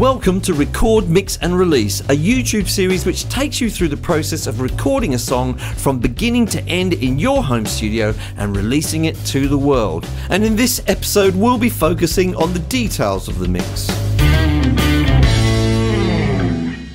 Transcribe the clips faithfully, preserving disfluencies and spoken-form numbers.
Welcome to Record, Mix and Release, a YouTube series which takes you through the process of recording a song from beginning to end in your home studio and releasing it to the world. And in this episode, we'll be focusing on the details of the mix.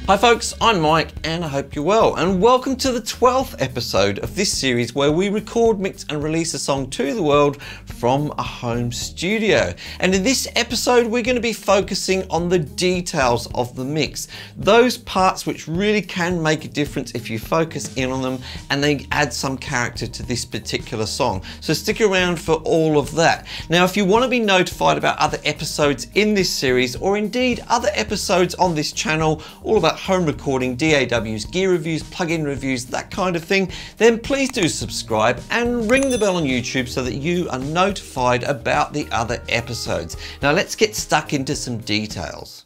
Hi folks, I'm Mike and I hope you're well, and welcome to the twelfth episode of this series where we record, mix and release a song to the world from a home studio. And in this episode we're going to be focusing on the details of the mix, those parts which really can make a difference if you focus in on them and they add some character to this particular song. So stick around for all of that. Now if you want to be notified about other episodes in this series, or indeed other episodes on this channel all about home recording, D A Ws, gear reviews, plugin reviews, that kind of thing, then please do subscribe and ring the bell on YouTube so that you are notified about the other episodes. Now let's get stuck into some details.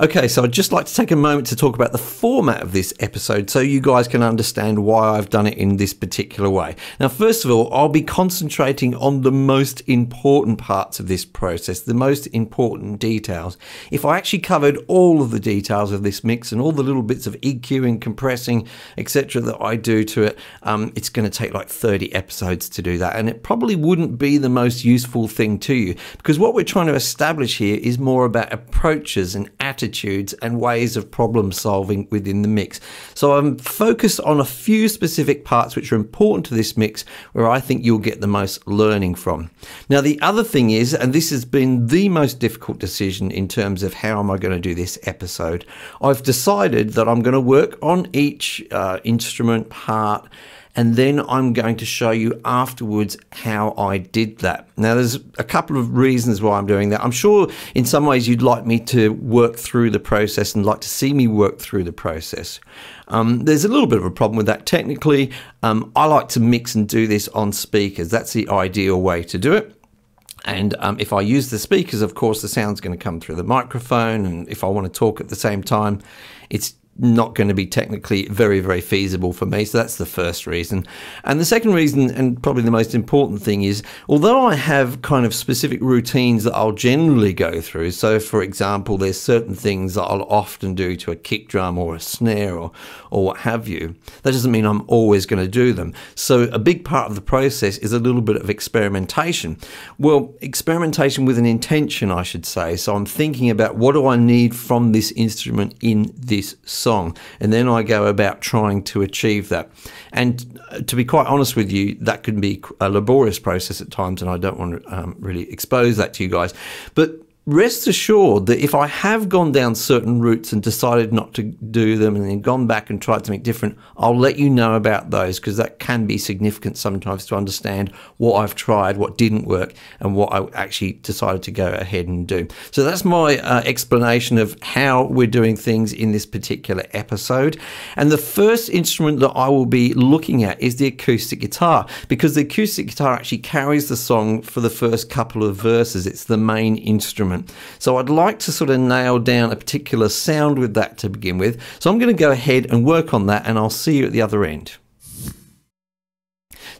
Okay, so I'd just like to take a moment to talk about the format of this episode so you guys can understand why I've done it in this particular way. Now, first of all, I'll be concentrating on the most important parts of this process, the most important details. If I actually covered all of the details of this mix and all the little bits of E Q and compressing, et cetera that I do to it, um, it's going to take like thirty episodes to do that, and it probably wouldn't be the most useful thing to you, because what we're trying to establish here is more about approaches and attitudes Attitudes and ways of problem solving within the mix. So I'm focused on a few specific parts which are important to this mix where I think you'll get the most learning from. Now the other thing is, and this has been the most difficult decision in terms of how am I going to do this episode, I've decided that I'm going to work on each uh, instrument part, and then I'm going to show you afterwards how I did that. Now there's a couple of reasons why I'm doing that. I'm sure in some ways you'd like me to work through the process and like to see me work through the process. Um, there's a little bit of a problem with that technically. Um, I like to mix and do this on speakers. That's the ideal way to do it. And um, if I use the speakers, of course, the sound's going to come through the microphone. And if I want to talk at the same time, it's not going to be technically very, very feasible for me. So that's the first reason. And the second reason, and probably the most important thing, is although I have kind of specific routines that I'll generally go through, so for example, there's certain things that I'll often do to a kick drum or a snare or, or what have you, that doesn't mean I'm always going to do them. So a big part of the process is a little bit of experimentation. Well, experimentation with an intention, I should say. So I'm thinking about what do I need from this instrument in this song? song and then I go about trying to achieve that, and to be quite honest with you, that can be a laborious process at times, and I don't want to um, really expose that to you guys, but rest assured that if I have gone down certain routes and decided not to do them and then gone back and tried to make different, I'll let you know about those, because that can be significant sometimes to understand what I've tried, what didn't work, and what I actually decided to go ahead and do. So that's my uh, explanation of how we're doing things in this particular episode. And the first instrument that I will be looking at is the acoustic guitar, because the acoustic guitar actually carries the song for the first couple of verses. It's the main instrument. So I'd like to sort of nail down a particular sound with that to begin with. So I'm going to go ahead and work on that, and I'll see you at the other end.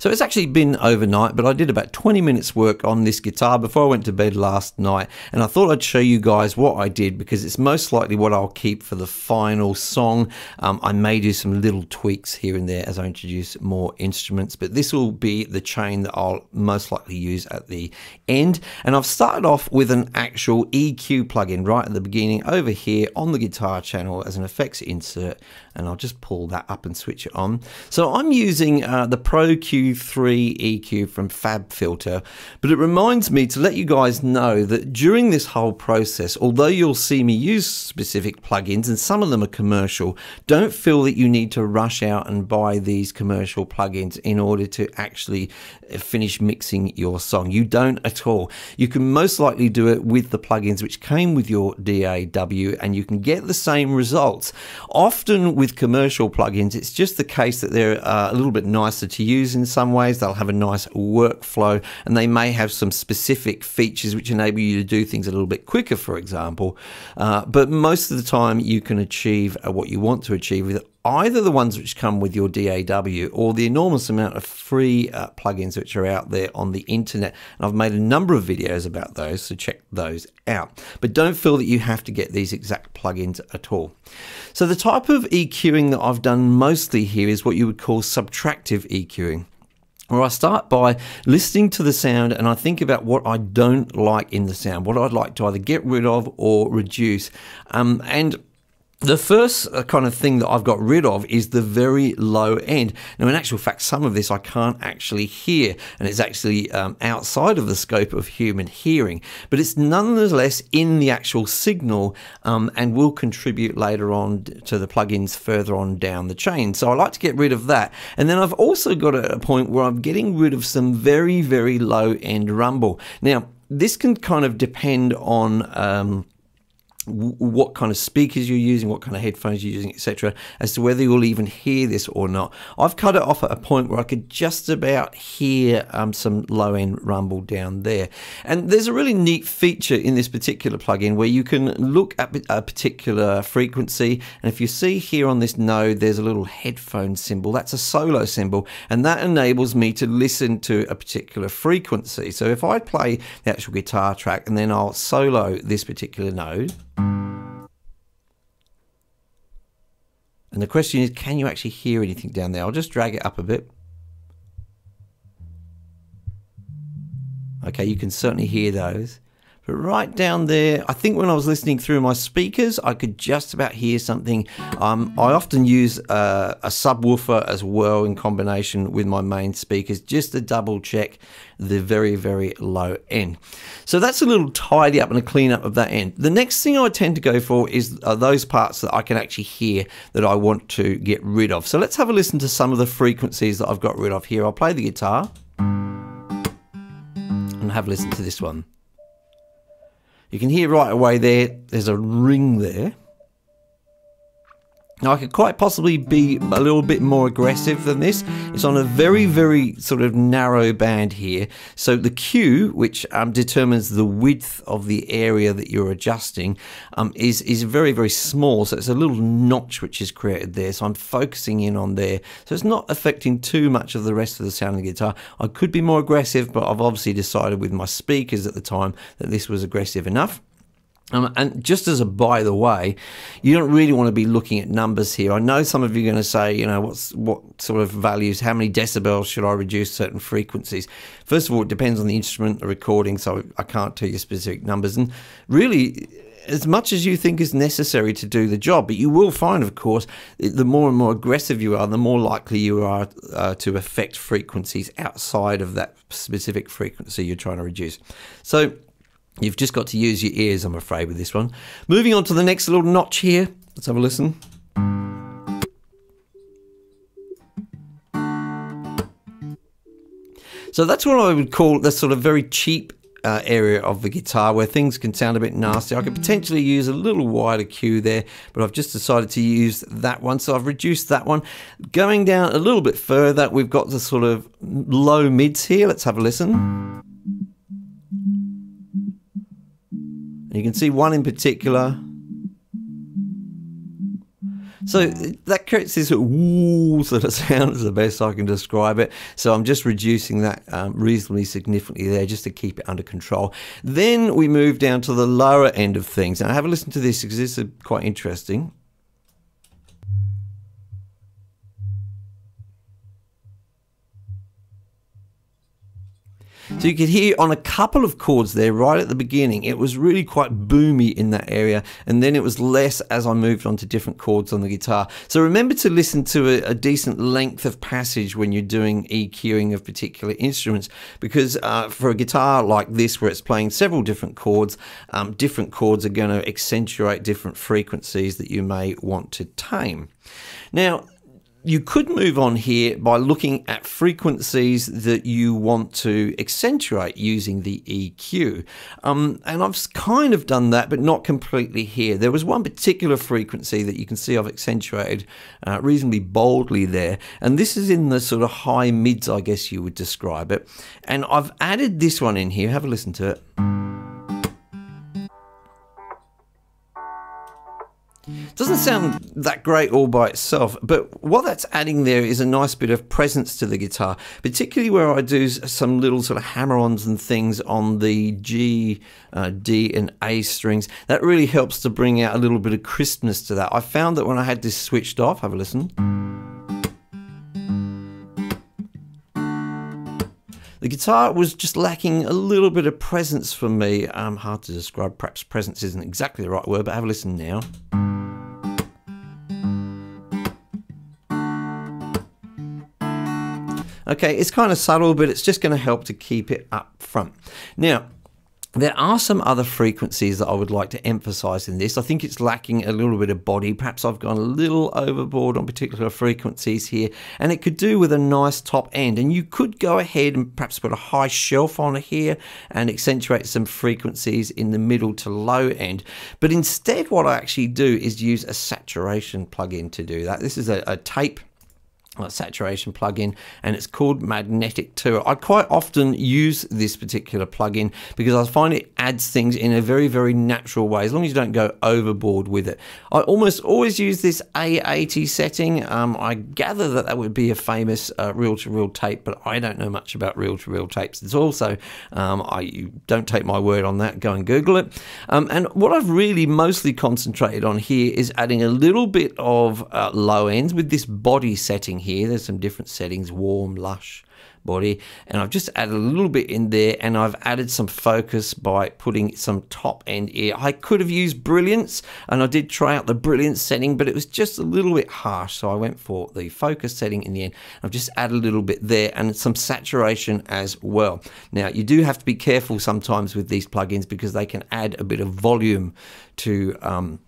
So it's actually been overnight, but I did about twenty minutes work on this guitar before I went to bed last night, and I thought I'd show you guys what I did, because it's most likely what I'll keep for the final song. Um, I may do some little tweaks here and there as I introduce more instruments, but this will be the chain that I'll most likely use at the end. And I've started off with an actual E Q plugin right at the beginning over here on the guitar channel as an effects insert, and I'll just pull that up and switch it on. So I'm using uh, the Pro Q three E Q from FabFilter, but it reminds me to let you guys know that during this whole process, although you'll see me use specific plugins, and some of them are commercial, don't feel that you need to rush out and buy these commercial plugins in order to actually finish mixing your song. You don't at all. You can most likely do it with the plugins which came with your D A W, and you can get the same results. Often with commercial plugins, it's just the case that they're uh, a little bit nicer to use in In some ways. They'll have a nice workflow, and they may have some specific features which enable you to do things a little bit quicker, for example, uh, but most of the time you can achieve what you want to achieve with either the ones which come with your D A W or the enormous amount of free uh, plugins which are out there on the internet. And I've made a number of videos about those, so check those out. But don't feel that you have to get these exact plugins at all. So the type of EQing that I've done mostly here is what you would call subtractive EQing, where I start by listening to the sound and I think about what I don't like in the sound, what I'd like to either get rid of or reduce. Um, and the first kind of thing that I've got rid of is the very low end. Now, in actual fact, some of this I can't actually hear, and it's actually um, outside of the scope of human hearing, but it's nonetheless in the actual signal um, and will contribute later on to the plugins further on down the chain. So I like to get rid of that. And then I've also got a point where I'm getting rid of some very, very low end rumble. Now, this can kind of depend on Um, what kind of speakers you're using, what kind of headphones you're using, et cetera, as to whether you'll even hear this or not. I've cut it off at a point where I could just about hear um, some low-end rumble down there. And there's a really neat feature in this particular plugin where you can look at a particular frequency, and if you see here on this node, there's a little headphone symbol. That's a solo symbol, and that enables me to listen to a particular frequency. So if I play the actual guitar track and then I'll solo this particular node, and the question is, can you actually hear anything down there? I'll just drag it up a bit. Okay, you can certainly hear those. But right down there, I think when I was listening through my speakers, I could just about hear something. Um, I often use uh, a subwoofer as well in combination with my main speakers, just to double check the very, very low end. So that's a little tidy up and a clean up of that end. The next thing I tend to go for is are those parts that I can actually hear that I want to get rid of. So let's have a listen to some of the frequencies that I've got rid of here. I'll play the guitar and have a listen to this one. You can hear right away there, there's a ring there. Now I could quite possibly be a little bit more aggressive than this. It's on a very, very sort of narrow band here. So the Q, which um, determines the width of the area that you're adjusting, um, is, is very, very small. So it's a little notch which is created there. So I'm focusing in on there. So it's not affecting too much of the rest of the sound of the guitar. I could be more aggressive, but I've obviously decided with my speakers at the time that this was aggressive enough. Um, and just as a by the way, you don't really want to be looking at numbers here. I know some of you are going to say, you know, what's what sort of values, how many decibels should I reduce certain frequencies? First of all, it depends on the instrument, the recording, so I can't tell you specific numbers. And really, as much as you think is necessary to do the job, but you will find, of course, the more and more aggressive you are, the more likely you are uh, to affect frequencies outside of that specific frequency you're trying to reduce. So you've just got to use your ears, I'm afraid, with this one. Moving on to the next little notch here. Let's have a listen. So that's what I would call the sort of very cheap uh, area of the guitar where things can sound a bit nasty. I could potentially use a little wider cue there, but I've just decided to use that one. So I've reduced that one. Going down a little bit further, we've got the sort of low mids here. Let's have a listen. You can see one in particular. So that creates this woo sort of sound, is the best I can describe it. So I'm just reducing that um, reasonably significantly there just to keep it under control. Then we move down to the lower end of things. Now have a listen to this because this is quite interesting. So you could hear on a couple of chords there right at the beginning, it was really quite boomy in that area, and then it was less as I moved on to different chords on the guitar. So remember to listen to a, a decent length of passage when you're doing EQing of particular instruments, because uh, for a guitar like this where it's playing several different chords, um, different chords are going to accentuate different frequencies that you may want to tame. Now, you could move on here by looking at frequencies that you want to accentuate using the E Q. Um, and I've kind of done that, but not completely here. There was one particular frequency that you can see I've accentuated uh, reasonably boldly there. And this is in the sort of high mids, I guess you would describe it. And I've added this one in here. Have a listen to it. Doesn't sound that great all by itself, but what that's adding there is a nice bit of presence to the guitar, particularly where I do some little sort of hammer-ons and things on the G, uh, D and A strings. That really helps to bring out a little bit of crispness to that. I found that when I had this switched off, have a listen. The guitar was just lacking a little bit of presence for me. Um, hard to describe, perhaps presence isn't exactly the right word, but have a listen now. Okay, it's kind of subtle, but it's just going to help to keep it up front. Now, there are some other frequencies that I would like to emphasize in this. I think it's lacking a little bit of body. Perhaps I've gone a little overboard on particular frequencies here, and it could do with a nice top end. And you could go ahead and perhaps put a high shelf on here and accentuate some frequencies in the middle to low end. But instead, what I actually do is use a saturation plugin to do that. This is a, a tape saturation plugin, and it's called Magnetic two. I quite often use this particular plugin because I find it adds things in a very, very natural way, as long as you don't go overboard with it. I almost always use this A eighty setting. Um, I gather that that would be a famous uh, reel-to-reel tape, but I don't know much about reel-to-reel tapes. It's also, um, I you don't take my word on that, go and Google it. Um, and what I've really mostly concentrated on here is adding a little bit of uh, low ends with this body setting here. Here, there's some different settings, warm, lush, body, and I've just added a little bit in there, and I've added some focus by putting some top end here. I could have used brilliance, and I did try out the brilliance setting, but it was just a little bit harsh, so I went for the focus setting in the end. I've just added a little bit there and some saturation as well. Now, you do have to be careful sometimes with these plugins because they can add a bit of volume to um,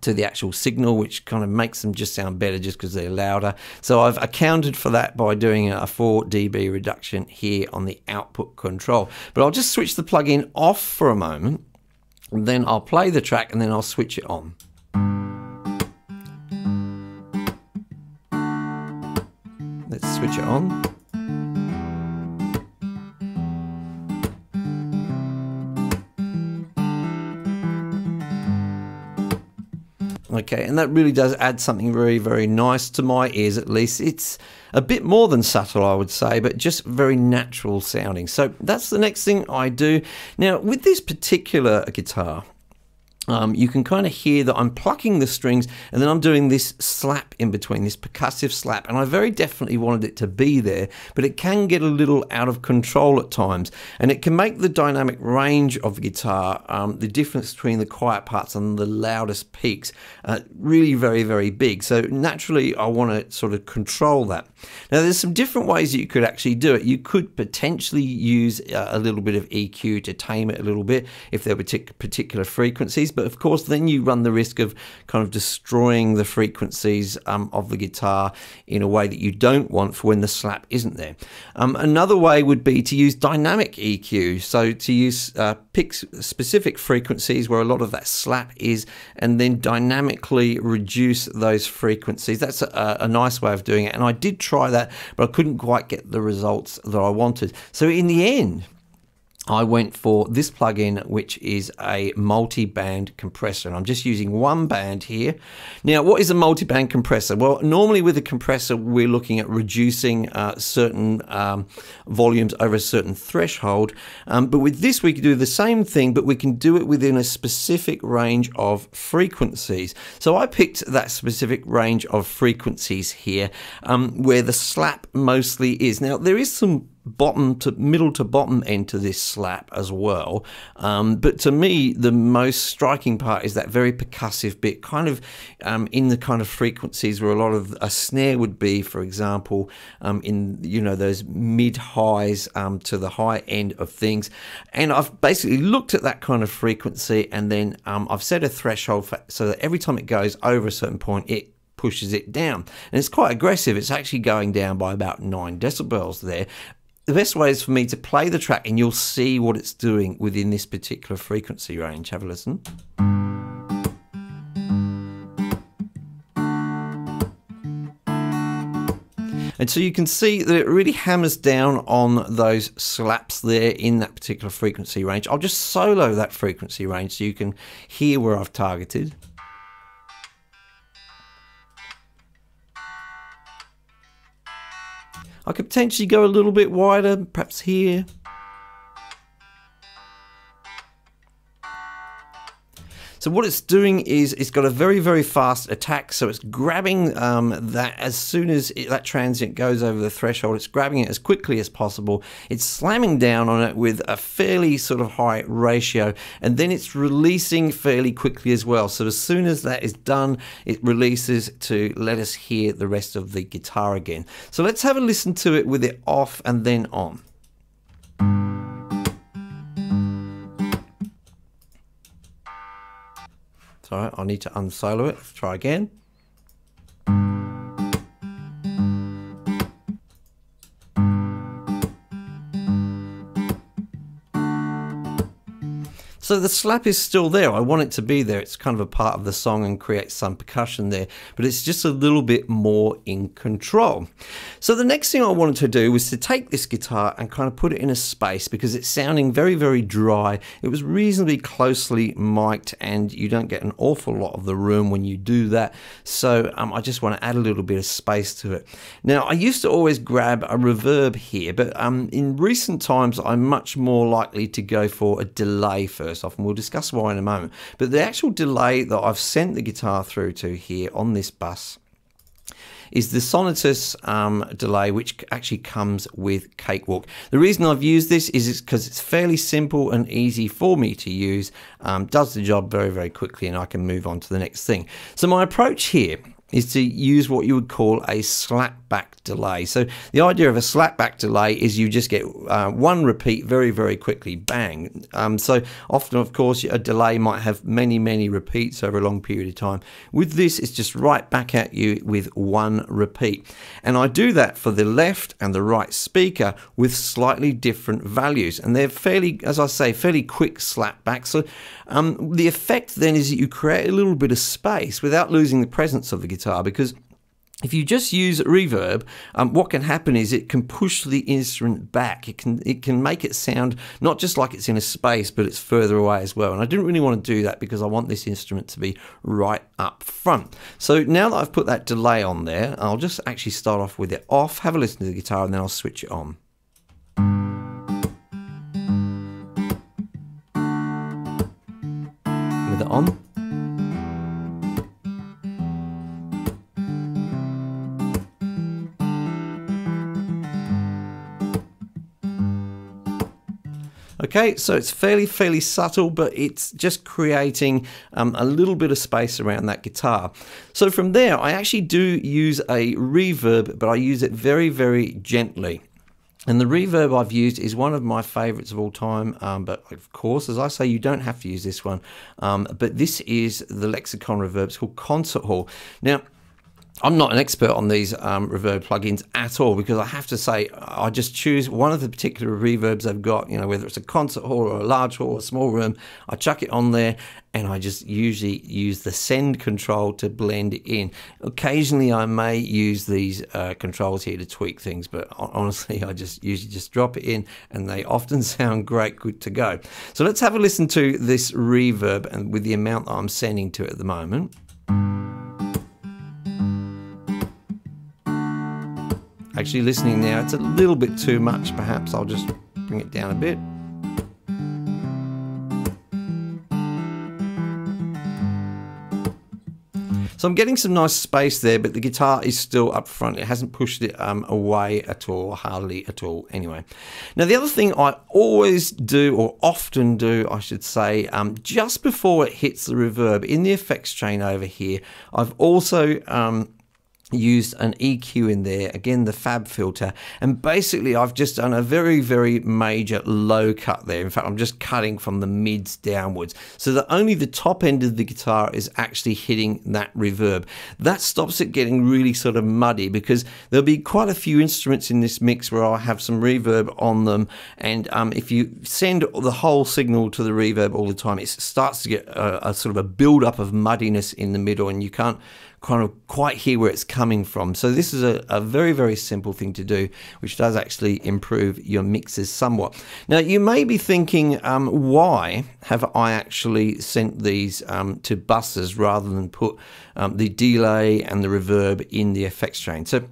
to the actual signal, which kind of makes them just sound better just because they're louder. So I've accounted for that by doing a four D B reduction here on the output control. But I'll just switch the plugin off for a moment, and then I'll play the track, and then I'll switch it on. Let's switch it on. Okay, and that really does add something very, very nice to my ears, at least. It's a bit more than subtle, I would say, but just very natural sounding. So that's the next thing I do. Now, with this particular guitar, Um, you can kind of hear that I'm plucking the strings, and then I'm doing this slap in between, this percussive slap, and I very definitely wanted it to be there, but it can get a little out of control at times, and it can make the dynamic range of the guitar, um, the difference between the quiet parts and the loudest peaks, uh, really very, very big. So naturally, I want to sort of control that. Now, there's some different ways that you could actually do it. You could potentially use a little bit of E Q to tame it a little bit if there were particular frequencies. But of course, then you run the risk of kind of destroying the frequencies um, of the guitar in a way that you don't want for when the slap isn't there. Um, another way would be to use dynamic E Q. So to use uh, pick specific frequencies where a lot of that slap is, and then dynamically reduce those frequencies. That's a, a nice way of doing it. And I did try that, but I couldn't quite get the results that I wanted. So in the end, I went for this plugin, which is a multi-band compressor, and I'm just using one band here. Now, what is a multi-band compressor? Well, normally with a compressor, we're looking at reducing uh, certain um, volumes over a certain threshold, um, but with this, we can do the same thing, but we can do it within a specific range of frequencies. So I picked that specific range of frequencies here, um, where the slap mostly is. Now, there is some bottom to middle to bottom end to this slap as well, um, but to me the most striking part is that very percussive bit, kind of um, in the kind of frequencies where a lot of a snare would be, for example, um, in, you know, those mid highs um, to the high end of things. And I've basically looked at that kind of frequency, and then um, I've set a threshold for, so that every time it goes over a certain point, it pushes it down, and it's quite aggressive. It's actually going down by about nine decibels there. The best way is for me to play the track, and you'll see what it's doing within this particular frequency range. Have a listen. And so you can see that it really hammers down on those slaps there in that particular frequency range. I'll just solo that frequency range so you can hear where I've targeted. I could potentially go a little bit wider, perhaps here. So what it's doing is it's got a very, very fast attack. So it's grabbing um, that as soon as it, that transient goes over the threshold, it's grabbing it as quickly as possible. It's slamming down on it with a fairly sort of high ratio, and then it's releasing fairly quickly as well. So as soon as that is done, it releases to let us hear the rest of the guitar again. So let's have a listen to it with it off and then on. Alright, I need to unsolo it. Let's try again. So the slap is still there. I want it to be there. It's kind of a part of the song and creates some percussion there, but it's just a little bit more in control. So the next thing I wanted to do was to take this guitar and kind of put it in a space because it's sounding very, very dry. It was reasonably closely mic'd and you don't get an awful lot of the room when you do that. So um, I just want to add a little bit of space to it. Now, I used to always grab a reverb here, but um, in recent times, I'm much more likely to go for a delay first. Off, and we'll discuss why in a moment. But the actual delay that I've sent the guitar through to here on this bus is the Sonitus um, delay, which actually comes with Cakewalk. The reason I've used this is because it's, it's fairly simple and easy for me to use, um, does the job very, very quickly, and I can move on to the next thing. So my approach here is to use what you would call a slapback delay. So the idea of a slapback delay is you just get uh, one repeat very, very quickly, bang. Um, so often, of course, a delay might have many, many repeats over a long period of time. With this, it's just right back at you with one repeat. And I do that for the left and the right speaker with slightly different values. And they're fairly, as I say, fairly quick slapbacks. So um, the effect then is that you create a little bit of space without losing the presence of the guitar. Because if you just use reverb, um, what can happen is it can push the instrument back. It can it can make it sound not just like it's in a space, but it's further away as well. And I didn't really want to do that because I want this instrument to be right up front. So now that I've put that delay on there, I'll just actually start off with it off, have a listen to the guitar, and then I'll switch it on. With it on. Okay, so it's fairly, fairly subtle, but it's just creating um, a little bit of space around that guitar. So from there, I actually do use a reverb, but I use it very, very gently. And the reverb I've used is one of my favorites of all time, um, but of course, as I say, you don't have to use this one. Um, but this is the Lexicon reverb. It's called Concert Hall. Now, I'm not an expert on these um, reverb plugins at all, because I have to say I just choose one of the particular reverbs I've got, you know, whether it's a concert hall or a large hall or a small room, I chuck it on there and I just usually use the send control to blend it in. Occasionally I may use these uh, controls here to tweak things, but honestly I just usually just drop it in and they often sound great, good to go. So let's have a listen to this reverb and with the amount that I'm sending to it at the moment. Actually listening now, it's a little bit too much perhaps, I'll just bring it down a bit. So I'm getting some nice space there, but the guitar is still up front. It hasn't pushed it um, away at all, hardly at all anyway. Now the other thing I always do, or often do, I should say, um, just before it hits the reverb, in the effects chain over here, I've also um, used an E Q in there, again the Fab filter, and basically I've just done a very, very major low cut there. In fact, I'm just cutting from the mids downwards so that only the top end of the guitar is actually hitting that reverb. That stops it getting really sort of muddy, because there'll be quite a few instruments in this mix where I have some reverb on them, and um, if you send the whole signal to the reverb all the time, it starts to get a, a sort of a build-up of muddiness in the middle, and you can't kind of quite hear where it's coming from. So this is a, a very, very simple thing to do, which does actually improve your mixes somewhat. Now you may be thinking, um, why have I actually sent these um, to buses rather than put um, the delay and the reverb in the effects chain? So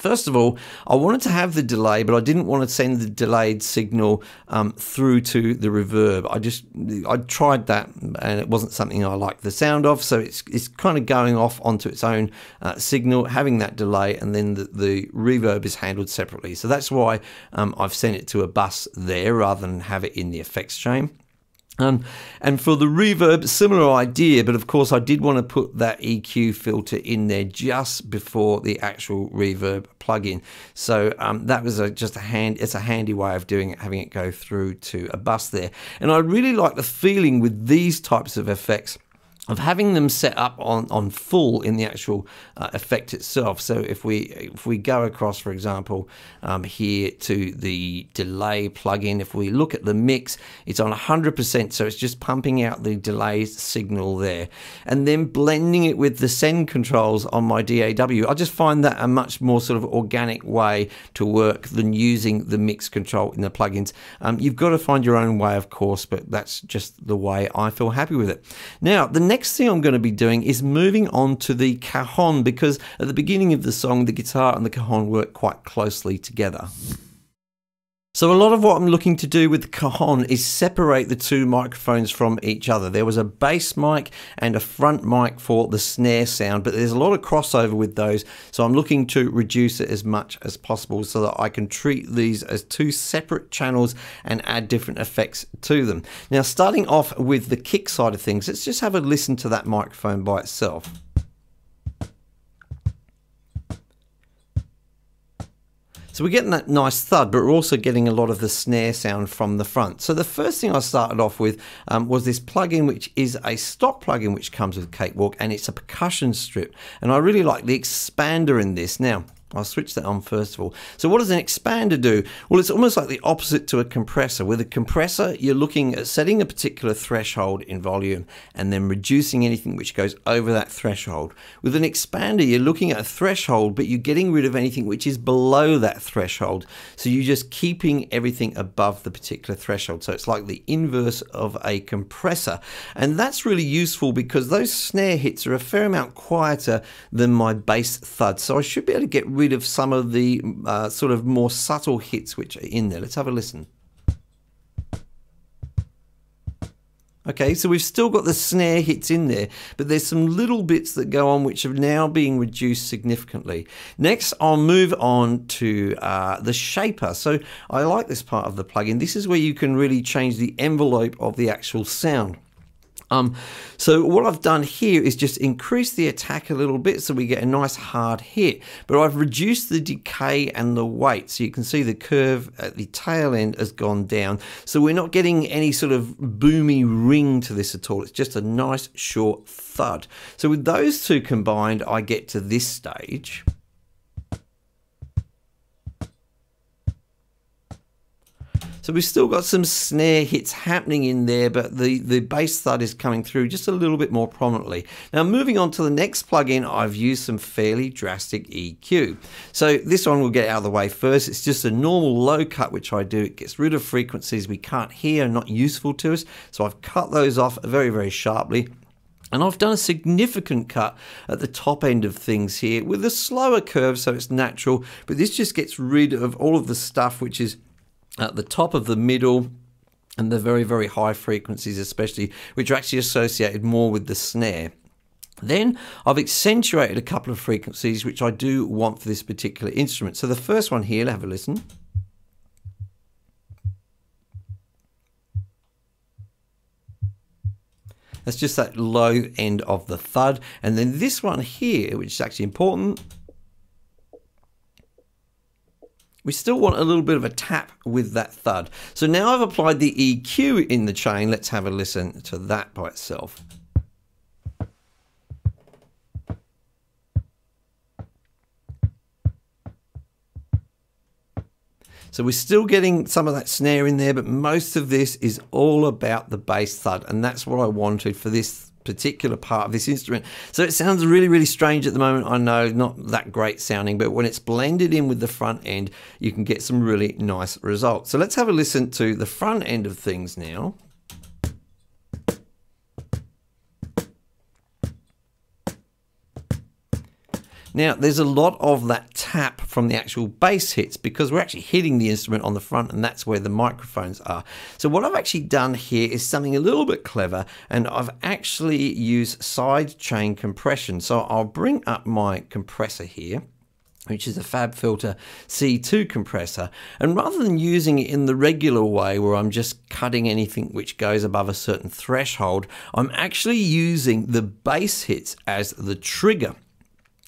First of all, I wanted to have the delay, but I didn't want to send the delayed signal um, through to the reverb. I just, I tried that and it wasn't something I liked the sound of, so it's, it's kind of going off onto its own uh, signal, having that delay, and then the, the reverb is handled separately. So that's why um, I've sent it to a bus there rather than have it in the effects chain. Um, and for the reverb, similar idea, but of course I did want to put that E Q filter in there just before the actual reverb plugin. So um, that was a, just a hand, it's a handy way of doing it, having it go through to a bus there. And I really like the feeling with these types of effects of having them set up on, on full in the actual uh, effect itself. So if we if we go across, for example, um, here to the delay plugin, if we look at the mix, it's on one hundred percent, so it's just pumping out the delay signal there. And then blending it with the send controls on my D A W, I just find that a much more sort of organic way to work than using the mix control in the plugins. Um, you've got to find your own way, of course, but that's just the way I feel happy with it. Now, the next Next thing I'm going to be doing is moving on to the cajon, because at the beginning of the song the guitar and the cajon work quite closely together. So a lot of what I'm looking to do with the cajon is separate the two microphones from each other. There was a bass mic and a front mic for the snare sound, but there's a lot of crossover with those, so I'm looking to reduce it as much as possible so that I can treat these as two separate channels and add different effects to them. Now, starting off with the kick side of things, let's just have a listen to that microphone by itself. So we're getting that nice thud, but we're also getting a lot of the snare sound from the front. So the first thing I started off with um, was this plugin, which is a stock plugin which comes with Cakewalk, and it's a percussion strip. And I really like the expander in this. Now, I'll switch that on first of all. So what does an expander do? Well, it's almost like the opposite to a compressor. With a compressor, you're looking at setting a particular threshold in volume and then reducing anything which goes over that threshold. With an expander, you're looking at a threshold, but you're getting rid of anything which is below that threshold. So you're just keeping everything above the particular threshold. So it's like the inverse of a compressor. And that's really useful because those snare hits are a fair amount quieter than my bass thud. So I should be able to get rid rid of some of the uh, sort of more subtle hits which are in there. Let's have a listen. Okay, so we've still got the snare hits in there, but there's some little bits that go on which are now being reduced significantly. Next, I'll move on to uh, the shaper. So I like this part of the plugin. This is where you can really change the envelope of the actual sound. Um, so what I've done here is just increase the attack a little bit so we get a nice hard hit, but I've reduced the decay and the weight, so you can see the curve at the tail end has gone down, so we're not getting any sort of boomy ring to this at all. It's just a nice short thud. So with those two combined, I get to this stage. So we've still got some snare hits happening in there, but the, the bass thud is coming through just a little bit more prominently. Now, moving on to the next plugin, I've used some fairly drastic E Q. So this one we'll get out of the way first. It's just a normal low cut, which I do. It gets rid of frequencies we can't hear, not useful to us. So I've cut those off very, very sharply. And I've done a significant cut at the top end of things here with a slower curve, so it's natural. But this just gets rid of all of the stuff which is at the top of the middle and the very, very high frequencies especially, which are actually associated more with the snare. Then I've accentuated a couple of frequencies which I do want for this particular instrument. So the first one here, have a listen. That's just that low end of the thud. And then this one here, which is actually important, we still want a little bit of a tap with that thud. So now I've applied the E Q in the chain. Let's have a listen to that by itself. So we're still getting some of that snare in there, but most of this is all about the bass thud, and that's what I wanted for this particular part of this instrument. So it sounds really, really strange at the moment. I know, not that great sounding, but when it's blended in with the front end, you can get some really nice results. So let's have a listen to the front end of things now. Now, there's a lot of that tap from the actual bass hits, because we're actually hitting the instrument on the front, and that's where the microphones are. So what I've actually done here is something a little bit clever, and I've actually used side chain compression. So I'll bring up my compressor here, which is a FabFilter C two compressor, and rather than using it in the regular way where I'm just cutting anything which goes above a certain threshold, I'm actually using the bass hits as the trigger.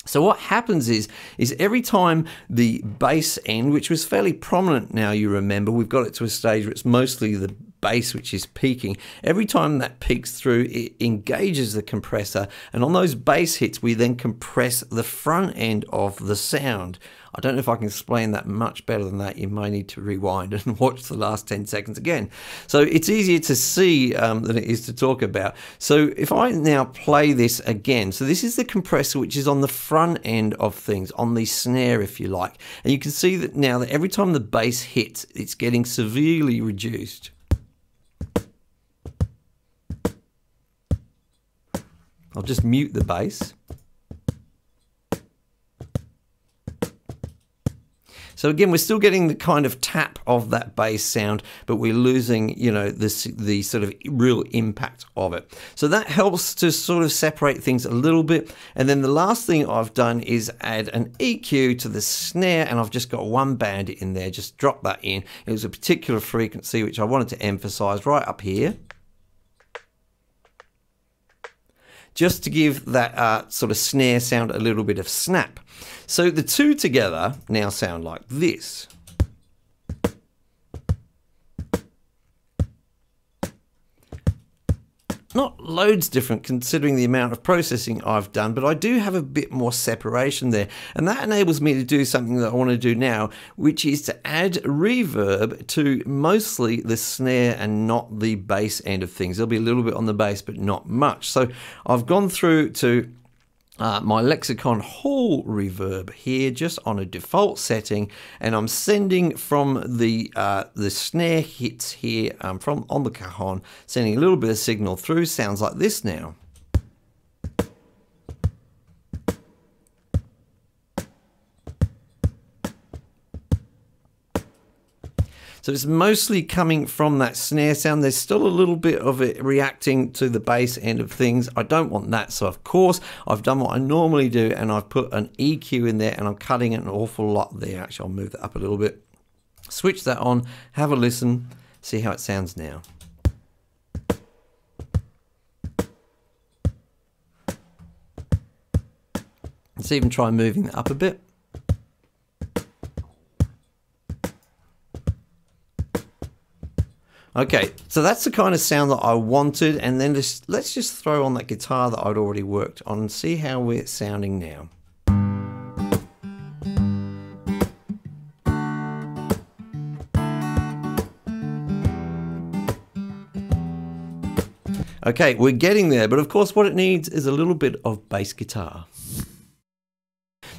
So what happens is, is every time the bass end, which was fairly prominent now, you remember, we've got it to a stage where it's mostly the bass which is peaking. Every time that peaks through, it engages the compressor, and on those bass hits, we then compress the front end of the sound. I don't know if I can explain that much better than that. You may need to rewind and watch the last ten seconds again. So it's easier to see um, than it is to talk about. So if I now play this again, so this is the compressor which is on the front end of things, on the snare if you like. And you can see that now that every time the bass hits, it's getting severely reduced. I'll just mute the bass. So again, we're still getting the kind of tap of that bass sound, but we're losing, you know, this, the sort of real impact of it. So that helps to sort of separate things a little bit. And then the last thing I've done is add an E Q to the snare, and I've just got one band in there, just drop that in. It was a particular frequency which I wanted to emphasize right up here, just to give that uh, sort of snare sound a little bit of snap. So the two together now sound like this. Not loads different considering the amount of processing I've done, but I do have a bit more separation there, and that enables me to do something that I want to do now, which is to add reverb to mostly the snare and not the bass end of things. There'll be a little bit on the bass, but not much. So I've gone through to Uh, my Lexicon Hall reverb here, just on a default setting, and I'm sending from the uh, the snare hits here um, from on the cajon, sending a little bit of signal through. Sounds like this now. So it's mostly coming from that snare sound. There's still a little bit of it reacting to the bass end of things. I don't want that. So of course I've done what I normally do, and I've put an E Q in there, and I'm cutting an awful lot there. Actually, I'll move that up a little bit. Switch that on, have a listen, see how it sounds now. Let's even try moving that up a bit. Okay, so that's the kind of sound that I wanted, and then just, let's just throw on that guitar that I'd already worked on and see how we're sounding now. Okay, we're getting there, but of course what it needs is a little bit of bass guitar.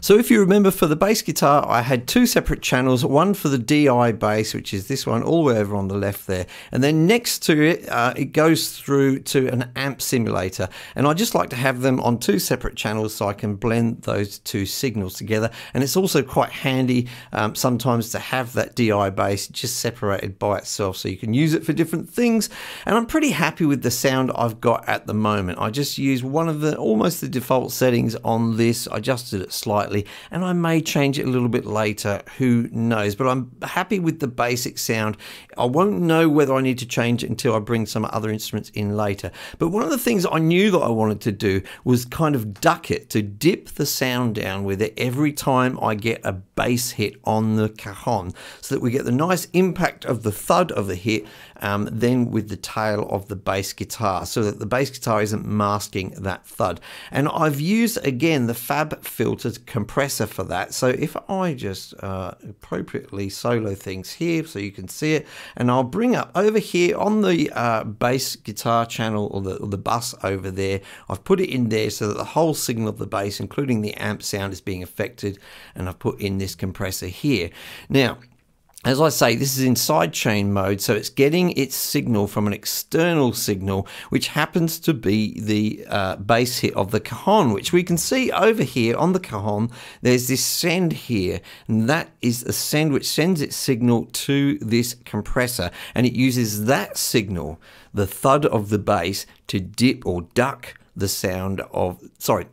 So if you remember, for the bass guitar, I had two separate channels, one for the D I bass, which is this one all the way over on the left there. And then next to it, uh, it goes through to an amp simulator. And I just like to have them on two separate channels so I can blend those two signals together. And it's also quite handy um, sometimes to have that D I bass just separated by itself so you can use it for different things. And I'm pretty happy with the sound I've got at the moment. I just used one of the almost the default settings on this. I adjusted it slightly, and I may change it a little bit later, who knows, but I'm happy with the basic sound. I won't know whether I need to change it until I bring some other instruments in later. But one of the things I knew that I wanted to do was kind of duck it, to dip the sound down with it every time I get a bass hit on the cajon, so that we get the nice impact of the thud of the hit, um, then with the tail of the bass guitar, so that the bass guitar isn't masking that thud. And I've used again the FabFilter compressor for that. So if I just uh, appropriately solo things here so you can see it, and I'll bring up over here on the uh, bass guitar channel, or the, or the bus over there, I've put it in there so that the whole signal of the bass, including the amp sound, is being affected, and I've put in this compressor here. Now As I say, this is in sidechain mode, so it's getting its signal from an external signal, which happens to be the uh, bass hit of the cajon, which we can see over here on the cajon. There's this send here, and that is a send which sends its signal to this compressor, and it uses that signal, the thud of the bass, to dip or duck the sound of, sorry,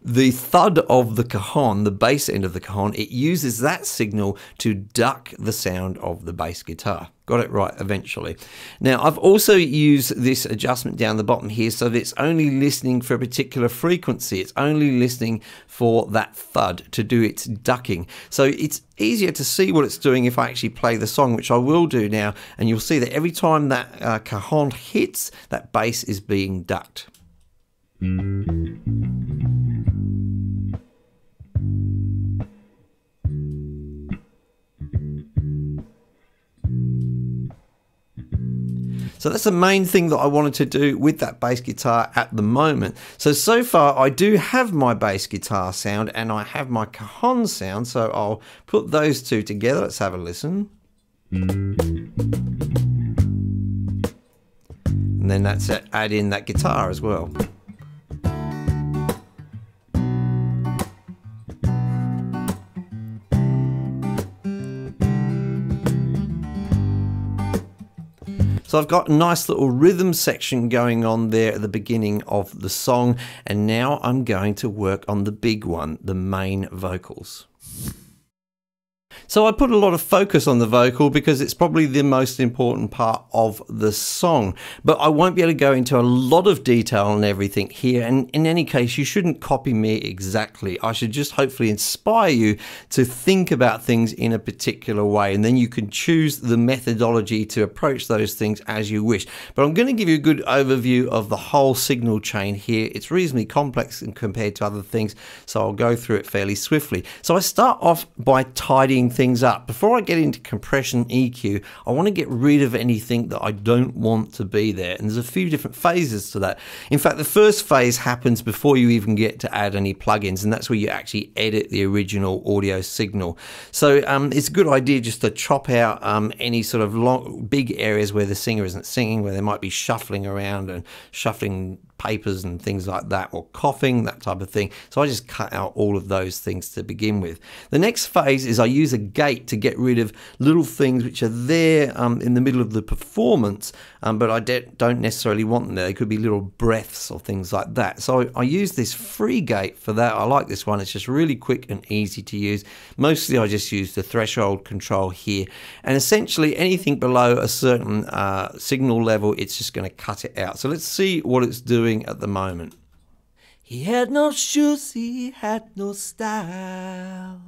the thud of the cajon, the bass end of the cajon. It uses that signal to duck the sound of the bass guitar. Got it right eventually. Now, I've also used this adjustment down the bottom here so that it's only listening for a particular frequency. It's only listening for that thud to do its ducking. So it's easier to see what it's doing if I actually play the song, which I will do now. And you'll see that every time that uh, cajon hits, that bass is being ducked. So that's the main thing that I wanted to do with that bass guitar at the moment. So, so far I do have my bass guitar sound and I have my cajon sound. So I'll put those two together. Let's have a listen. And then that's it, add in that guitar as well. So I've got a nice little rhythm section going on there at the beginning of the song, and now I'm going to work on the big one, the main vocals. So I put a lot of focus on the vocal because it's probably the most important part of the song, but I won't be able to go into a lot of detail on everything here, and in any case you shouldn't copy me exactly. I should just hopefully inspire you to think about things in a particular way, and then you can choose the methodology to approach those things as you wish. But I'm going to give you a good overview of the whole signal chain here. It's reasonably complex compared to other things, so I'll go through it fairly swiftly. So I start off by tidying things up. Before I get into compression E Q, I want to get rid of anything that I don't want to be there, and there's a few different phases to that. In fact, the first phase happens before you even get to add any plugins, and that's where you actually edit the original audio signal. So um, it's a good idea just to chop out um, any sort of long, big areas where the singer isn't singing, where they might be shuffling around and shuffling papers and things like that, or coughing, that type of thing. So I just cut out all of those things to begin with. The next phase is I use a gate to get rid of little things which are there um, in the middle of the performance, um, but I don't necessarily want them there. They could be little breaths or things like that. So I, I use this free gate for that. I like this one. It's just really quick and easy to use. Mostly I just use the threshold control here, and essentially anything below a certain uh, signal level, it's just going to cut it out. So let's see what it's doing at the moment. He had no shoes, he had no style.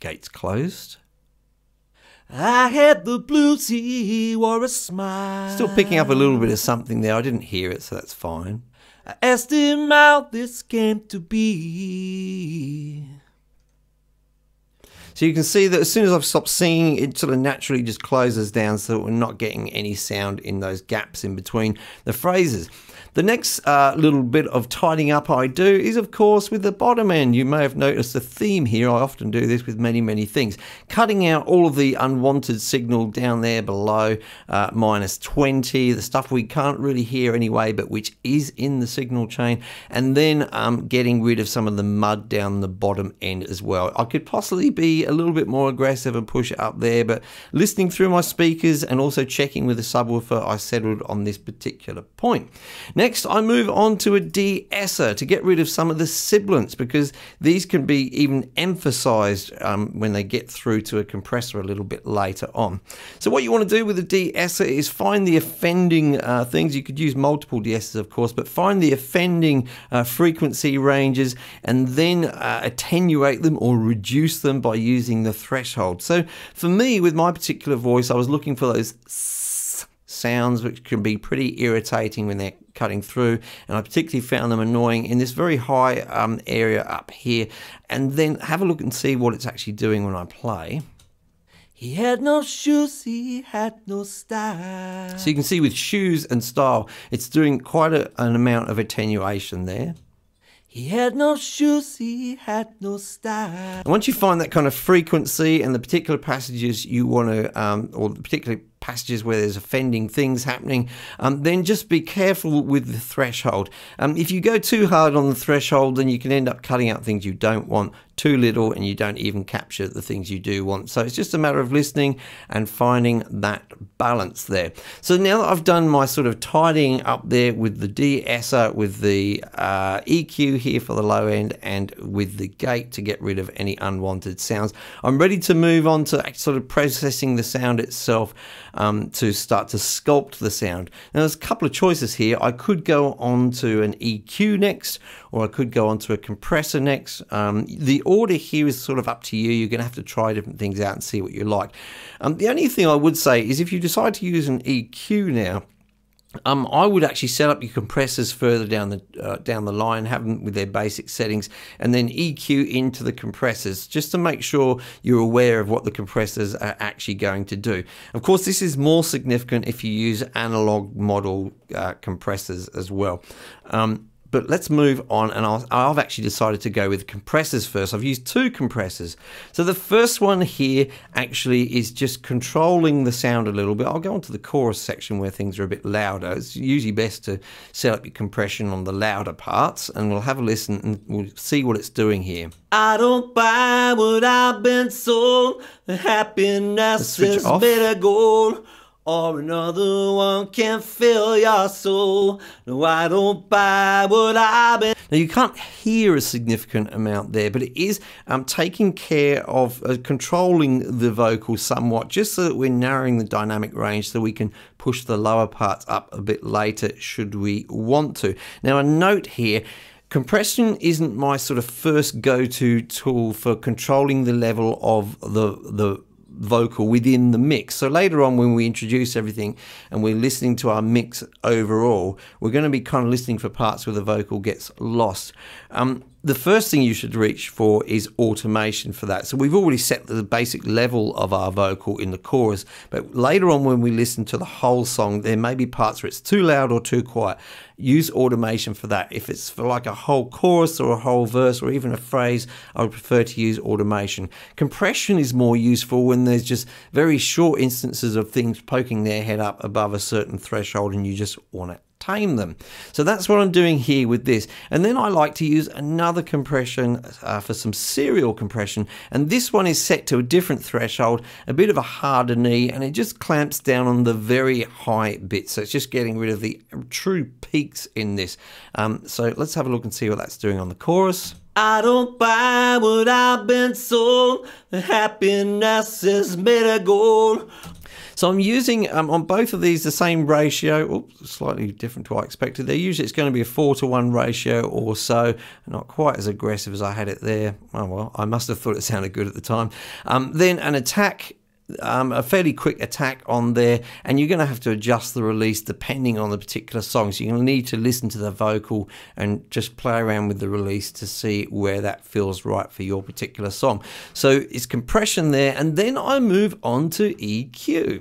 Gates closed. I had the blues, he wore a smile. Still picking up a little bit of something there. I didn't hear it, so that's fine. I asked him how this came to be. So you can see that as soon as I've stopped singing, it sort of naturally just closes down so that we're not getting any sound in those gaps in between the phrases. The next uh, little bit of tidying up I do is, of course, with the bottom end. You may have noticed the theme here. I often do this with many, many things. Cutting out all of the unwanted signal down there below uh, minus twenty, the stuff we can't really hear anyway, but which is in the signal chain. And then um, getting rid of some of the mud down the bottom end as well. I could possibly be a little bit more aggressive and push it up there, but listening through my speakers and also checking with the subwoofer, I settled on this particular point. Now, next, I move on to a de-esser to get rid of some of the sibilants, because these can be even emphasized um, when they get through to a compressor a little bit later on. So what you want to do with a de-esser is find the offending uh, things. You could use multiple de-essers, of course, but find the offending uh, frequency ranges and then uh, attenuate them or reduce them by using the threshold. So for me, with my particular voice, I was looking for those sounds which can be pretty irritating when they're cutting through, and I particularly found them annoying in this very high um, area up here. And then have a look and see what it's actually doing when I play. He had no shoes, he had no style. So you can see with shoes and style, it's doing quite a, an amount of attenuation there. He had no shoes, he had no style. And once you find that kind of frequency and the particular passages you want to, um, or particularly passages where there's offending things happening, um, then just be careful with the threshold. Um, if you go too hard on the threshold, then you can end up cutting out things you don't want, too little, and you don't even capture the things you do want. So it's just a matter of listening and finding that balance there. So now that I've done my sort of tidying up there with the de-esser, with the uh, E Q here for the low end, and with the gate to get rid of any unwanted sounds, I'm ready to move on to sort of processing the sound itself, um, to start to sculpt the sound. Now there's a couple of choices here. I could go on to an E Q next, or I could go on to a compressor next. Um, the order here is sort of up to you. You're going to have to try different things out and see what you like. Um, the only thing I would say is if you decide to use an E Q now, Um, I would actually set up your compressors further down the uh, down the line, have them with their basic settings, and then E Q into the compressors, just to make sure you're aware of what the compressors are actually going to do. Of course, this is more significant if you use analog model uh, compressors as well. Um, But let's move on, and I'll, I've actually decided to go with compressors first. I've used two compressors. So the first one here actually is just controlling the sound a little bit. I'll go on to the chorus section where things are a bit louder. It's usually best to set up your compression on the louder parts, and we'll have a listen and we'll see what it's doing here. I don't buy what I've been sold. The happiness is bitter gold. Or another one can fill your soul. No, I don't buy what I've been. Now you can't hear a significant amount there, but it is um, taking care of uh, controlling the vocal somewhat, just so that we're narrowing the dynamic range so we can push the lower parts up a bit later should we want to. Now a note here, compression isn't my sort of first go-to tool for controlling the level of the the vocal within the mix. So later on, when we introduce everything and we're listening to our mix overall, we're going to be kind of listening for parts where the vocal gets lost. Um, the first thing you should reach for is automation for that. So we've already set the basic level of our vocal in the chorus, but later on when we listen to the whole song, there may be parts where it's too loud or too quiet. Use automation for that. If it's for like a whole chorus or a whole verse or even a phrase, I would prefer to use automation. Compression is more useful when there's just very short instances of things poking their head up above a certain threshold and you just want to tame them. So that's what I'm doing here with this. And then I like to use another compression uh, for some serial compression, and this one is set to a different threshold, a bit of a harder knee, and it just clamps down on the very high bits. So it's just getting rid of the true peaks in this. Um, so let's have a look and see what that's doing on the chorus. I don't buy what I've been sold. The happiness is made of gold. So I'm using um, on both of these the same ratio, oops, slightly different to what I expected. There usually it's going to be a four to one ratio or so, not quite as aggressive as I had it there. Oh well, I must have thought it sounded good at the time. Um, then an attack. Um, a fairly quick attack on there, and you're going to have to adjust the release depending on the particular song, so you're going to need to listen to the vocal and just play around with the release to see where that feels right for your particular song. So it's compression there, and then I move on to E Q.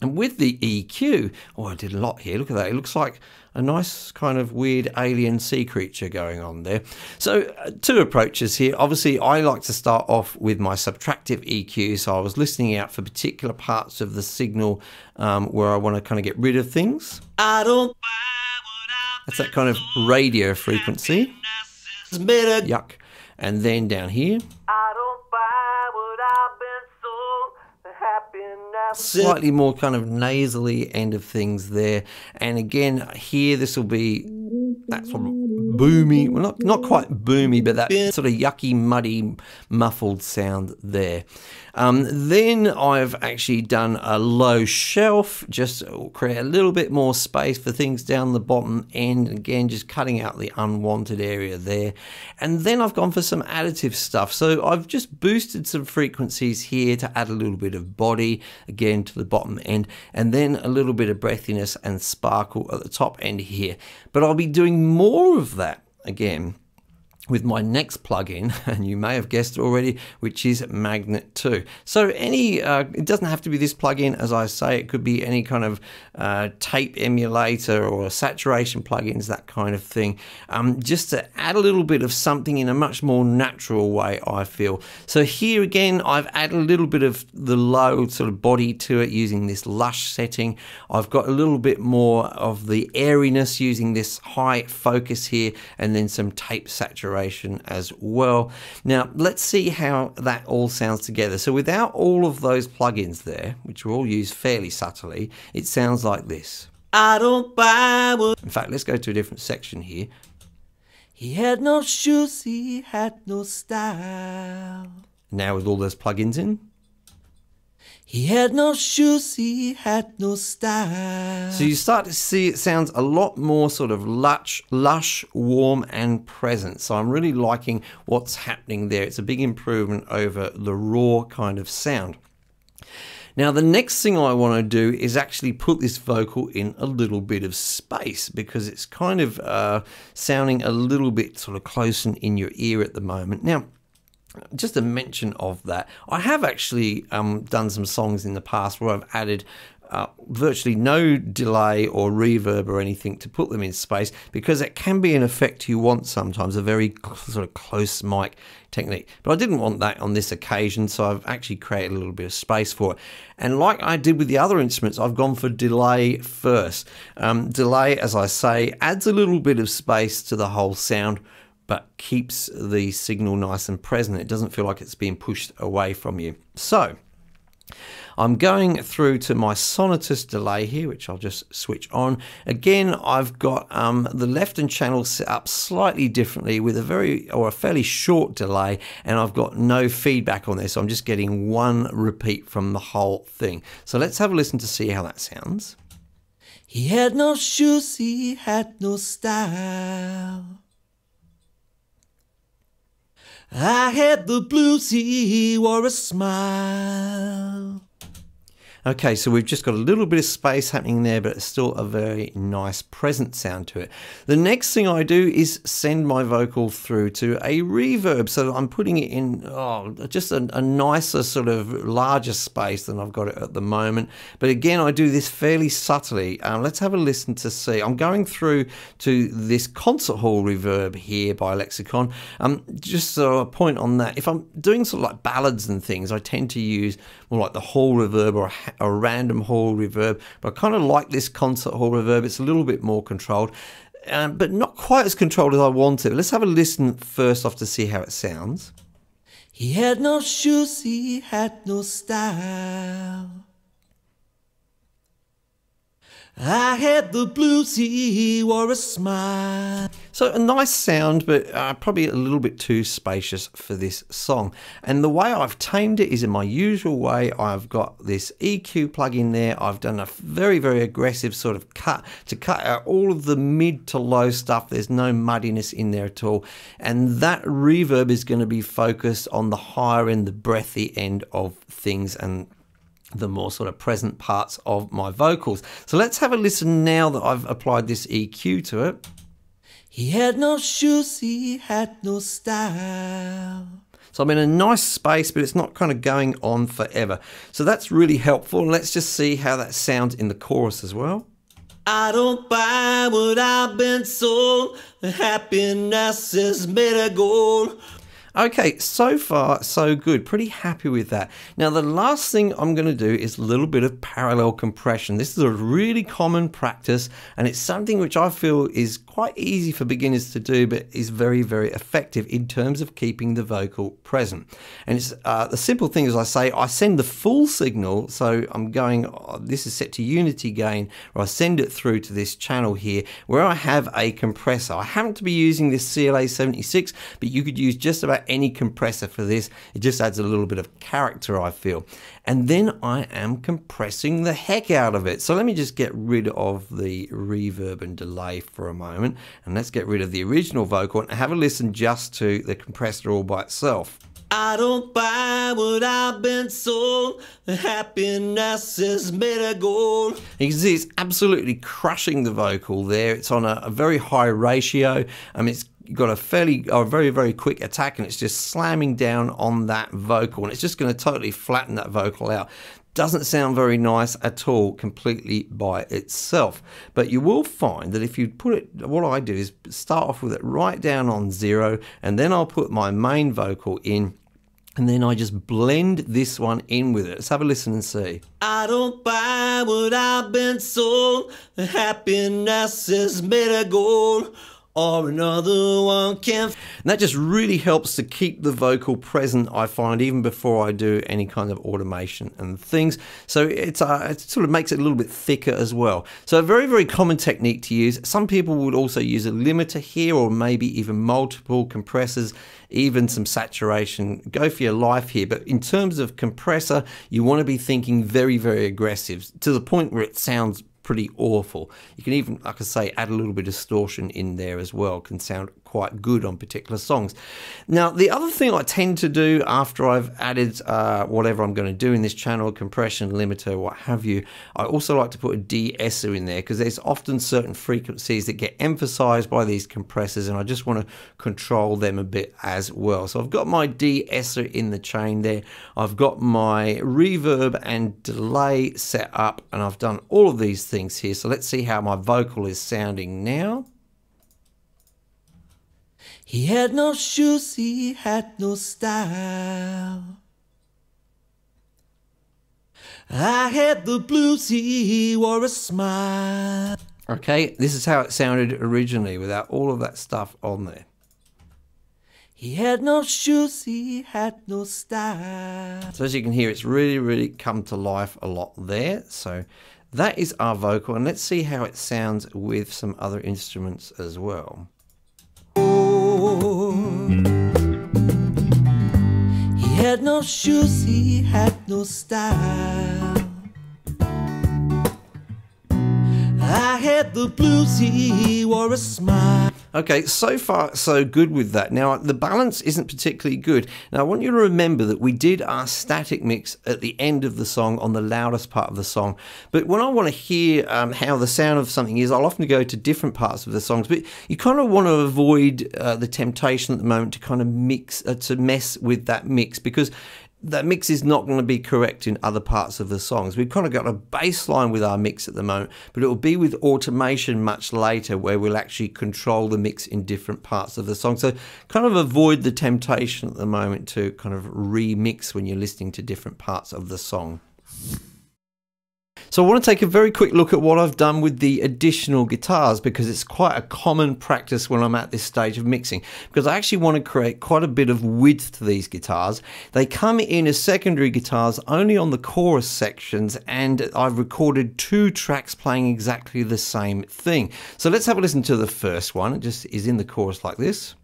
And with the E Q, oh, I did a lot here, look at that, it looks like a nice kind of weird alien sea creature going on there. So uh, two approaches here. Obviously, I like to start off with my subtractive E Q. So I was listening out for particular parts of the signal um, where I want to kind of get rid of things. I don't. That's that kind of radio frequency. Yuck. And then down here. I don't. Slightly more kind of nasally end of things there, and again here this will be that sort of boomy, well not, not quite boomy, but that sort of yucky, muddy, muffled sound there. Um, then I've actually done a low shelf, just to create a little bit more space for things down the bottom end, again just cutting out the unwanted area there. And then I've gone for some additive stuff, so I've just boosted some frequencies here to add a little bit of body, again to the bottom end, and then a little bit of breathiness and sparkle at the top end here. But I'll be doing more of that again with my next plugin, and you may have guessed already, which is Magnet two. So any, uh, it doesn't have to be this plugin, as I say, it could be any kind of uh, tape emulator or saturation plugins, that kind of thing, um, just to add a little bit of something in a much more natural way, I feel. So here again, I've added a little bit of the low sort of body to it using this lush setting. I've got a little bit more of the airiness using this high focus here, and then some tape saturation as well. Now let's see how that all sounds together. So without all of those plugins there, which are all used fairly subtly, it sounds like this. I don't buy what. In fact, let's go to a different section here. He had no shoes, he had no style. Now with all those plugins in. He had no shoes, he had no style. So you start to see it sounds a lot more sort of lush, lush, warm and present. So I'm really liking what's happening there. It's a big improvement over the raw kind of sound. Now the next thing I want to do is actually put this vocal in a little bit of space, because it's kind of uh, sounding a little bit sort of close and in your ear at the moment. Now, just a mention of that, I have actually um, done some songs in the past where I've added uh, virtually no delay or reverb or anything to put them in space, because it can be an effect you want sometimes, a very sort of close mic technique. But I didn't want that on this occasion, so I've actually created a little bit of space for it. And like I did with the other instruments, I've gone for delay first. Um, delay, as I say, adds a little bit of space to the whole sound, but keeps the signal nice and present. It doesn't feel like it's being pushed away from you. So I'm going through to my Sonitus delay here, which I'll just switch on. Again, I've got um, the left and channel set up slightly differently with a very or a fairly short delay, and I've got no feedback on this. So I'm just getting one repeat from the whole thing. So let's have a listen to see how that sounds. He had no shoes, he had no style. I had the blues, he wore a smile. Okay, so we've just got a little bit of space happening there, but it's still a very nice present sound to it. The next thing I do is send my vocal through to a reverb. So I'm putting it in oh, just a, a nicer sort of larger space than I've got it at the moment. But again, I do this fairly subtly. Um, let's have a listen to see. I'm going through to this Concert Hall reverb here by Lexicon. Um, just so a point on that, if I'm doing sort of like ballads and things, I tend to use more like the hall reverb or a a random hall reverb, but I kind of like this Concert Hall reverb. It's a little bit more controlled, um, but not quite as controlled as I want it. Let's have a listen first off to see how it sounds. He had no shoes, he had no style. I had the blues, he wore a smile. So a nice sound, but uh, probably a little bit too spacious for this song. And the way I've tamed it is in my usual way. I've got this E Q plugin there. I've done a very, very aggressive sort of cut to cut out all of the mid to low stuff. There's no muddiness in there at all. And that reverb is going to be focused on the higher end, the breathy end of things, and the more sort of present parts of my vocals. So let's have a listen now that I've applied this E Q to it. He had no shoes, he had no style. So I'm in a nice space, but it's not kind of going on forever. So that's really helpful. Let's just see how that sounds in the chorus as well. I don't buy what I've been sold. Happiness is made of gold. Okay, so far so good. Pretty happy with that. Now the last thing I'm going to do is a little bit of parallel compression. This is a really common practice, and it's something which I feel is quite easy for beginners to do, but is very, very effective in terms of keeping the vocal present. And it's uh, the simple thing, as I say, I send the full signal. So I'm going, oh, this is set to unity gain, or I send it through to this channel here where I have a compressor. I happen to be using this C L A seventy-six, but you could use just about any compressor for this. It just adds a little bit of character, I feel. And then I am compressing the heck out of it. So let me just get rid of the reverb and delay for a moment, and let's get rid of the original vocal and have a listen just to the compressor all by itself. I don't buy what I've been sold. Happiness is made of gold. You can see it's absolutely crushing the vocal there. It's on a, a very high ratio. I mean, it's you've got a fairly, a very, very quick attack, and it's just slamming down on that vocal, and it's just going to totally flatten that vocal out. Doesn't sound very nice at all, completely by itself. But you will find that if you put it, what I do is start off with it right down on zero, and then I'll put my main vocal in, and then I just blend this one in with it. Let's have a listen and see. I don't buy what I've been sold. The happiness is made of gold. Or another one can. And that just really helps to keep the vocal present, I find, even before I do any kind of automation and things. So it's uh, it sort of makes it a little bit thicker as well. So a very, very common technique to use. Some people would also use a limiter here, or maybe even multiple compressors, even some saturation. Go for your life here. But in terms of compressor, you want to be thinking very, very aggressive, to the point where it sounds pretty awful. You can even, like I say, add a little bit of distortion in there as well. Can sound quite good on particular songs. Now, the other thing I tend to do after I've added uh, whatever I'm going to do in this channel, compression, limiter, what have you, I also like to put a de-esser in there, because there's often certain frequencies that get emphasized by these compressors, and I just want to control them a bit as well. So I've got my de-esser in the chain there. I've got my reverb and delay set up, and I've done all of these things here. So let's see how my vocal is sounding now. He had no shoes, he had no style. I had the blues, he wore a smile. Okay, this is how it sounded originally without all of that stuff on there. He had no shoes, he had no style. So as you can hear, it's really, really come to life a lot there. So that is our vocal, and let's see how it sounds with some other instruments as well. He had no shoes, he had no style. I had the blues, he wore a smile. Okay, so far so good with that. Now, the balance isn't particularly good. Now, I want you to remember that we did our static mix at the end of the song on the loudest part of the song. But when I want to hear um, how the sound of something is, I'll often go to different parts of the songs. But you kind of want to avoid uh, the temptation at the moment to kind of mix, uh, to mess with that mix, because that mix is not going to be correct in other parts of the songs. We've kind of got a baseline with our mix at the moment, but it will be with automation much later where we'll actually control the mix in different parts of the song. So kind of avoid the temptation at the moment to kind of remix when you're listening to different parts of the song. So I want to take a very quick look at what I've done with the additional guitars, because it's quite a common practice when I'm at this stage of mixing, because I actually want to create quite a bit of width to these guitars. They come in as secondary guitars only on the chorus sections, and I've recorded two tracks playing exactly the same thing. So let's have a listen to the first one. It just is in the chorus like this.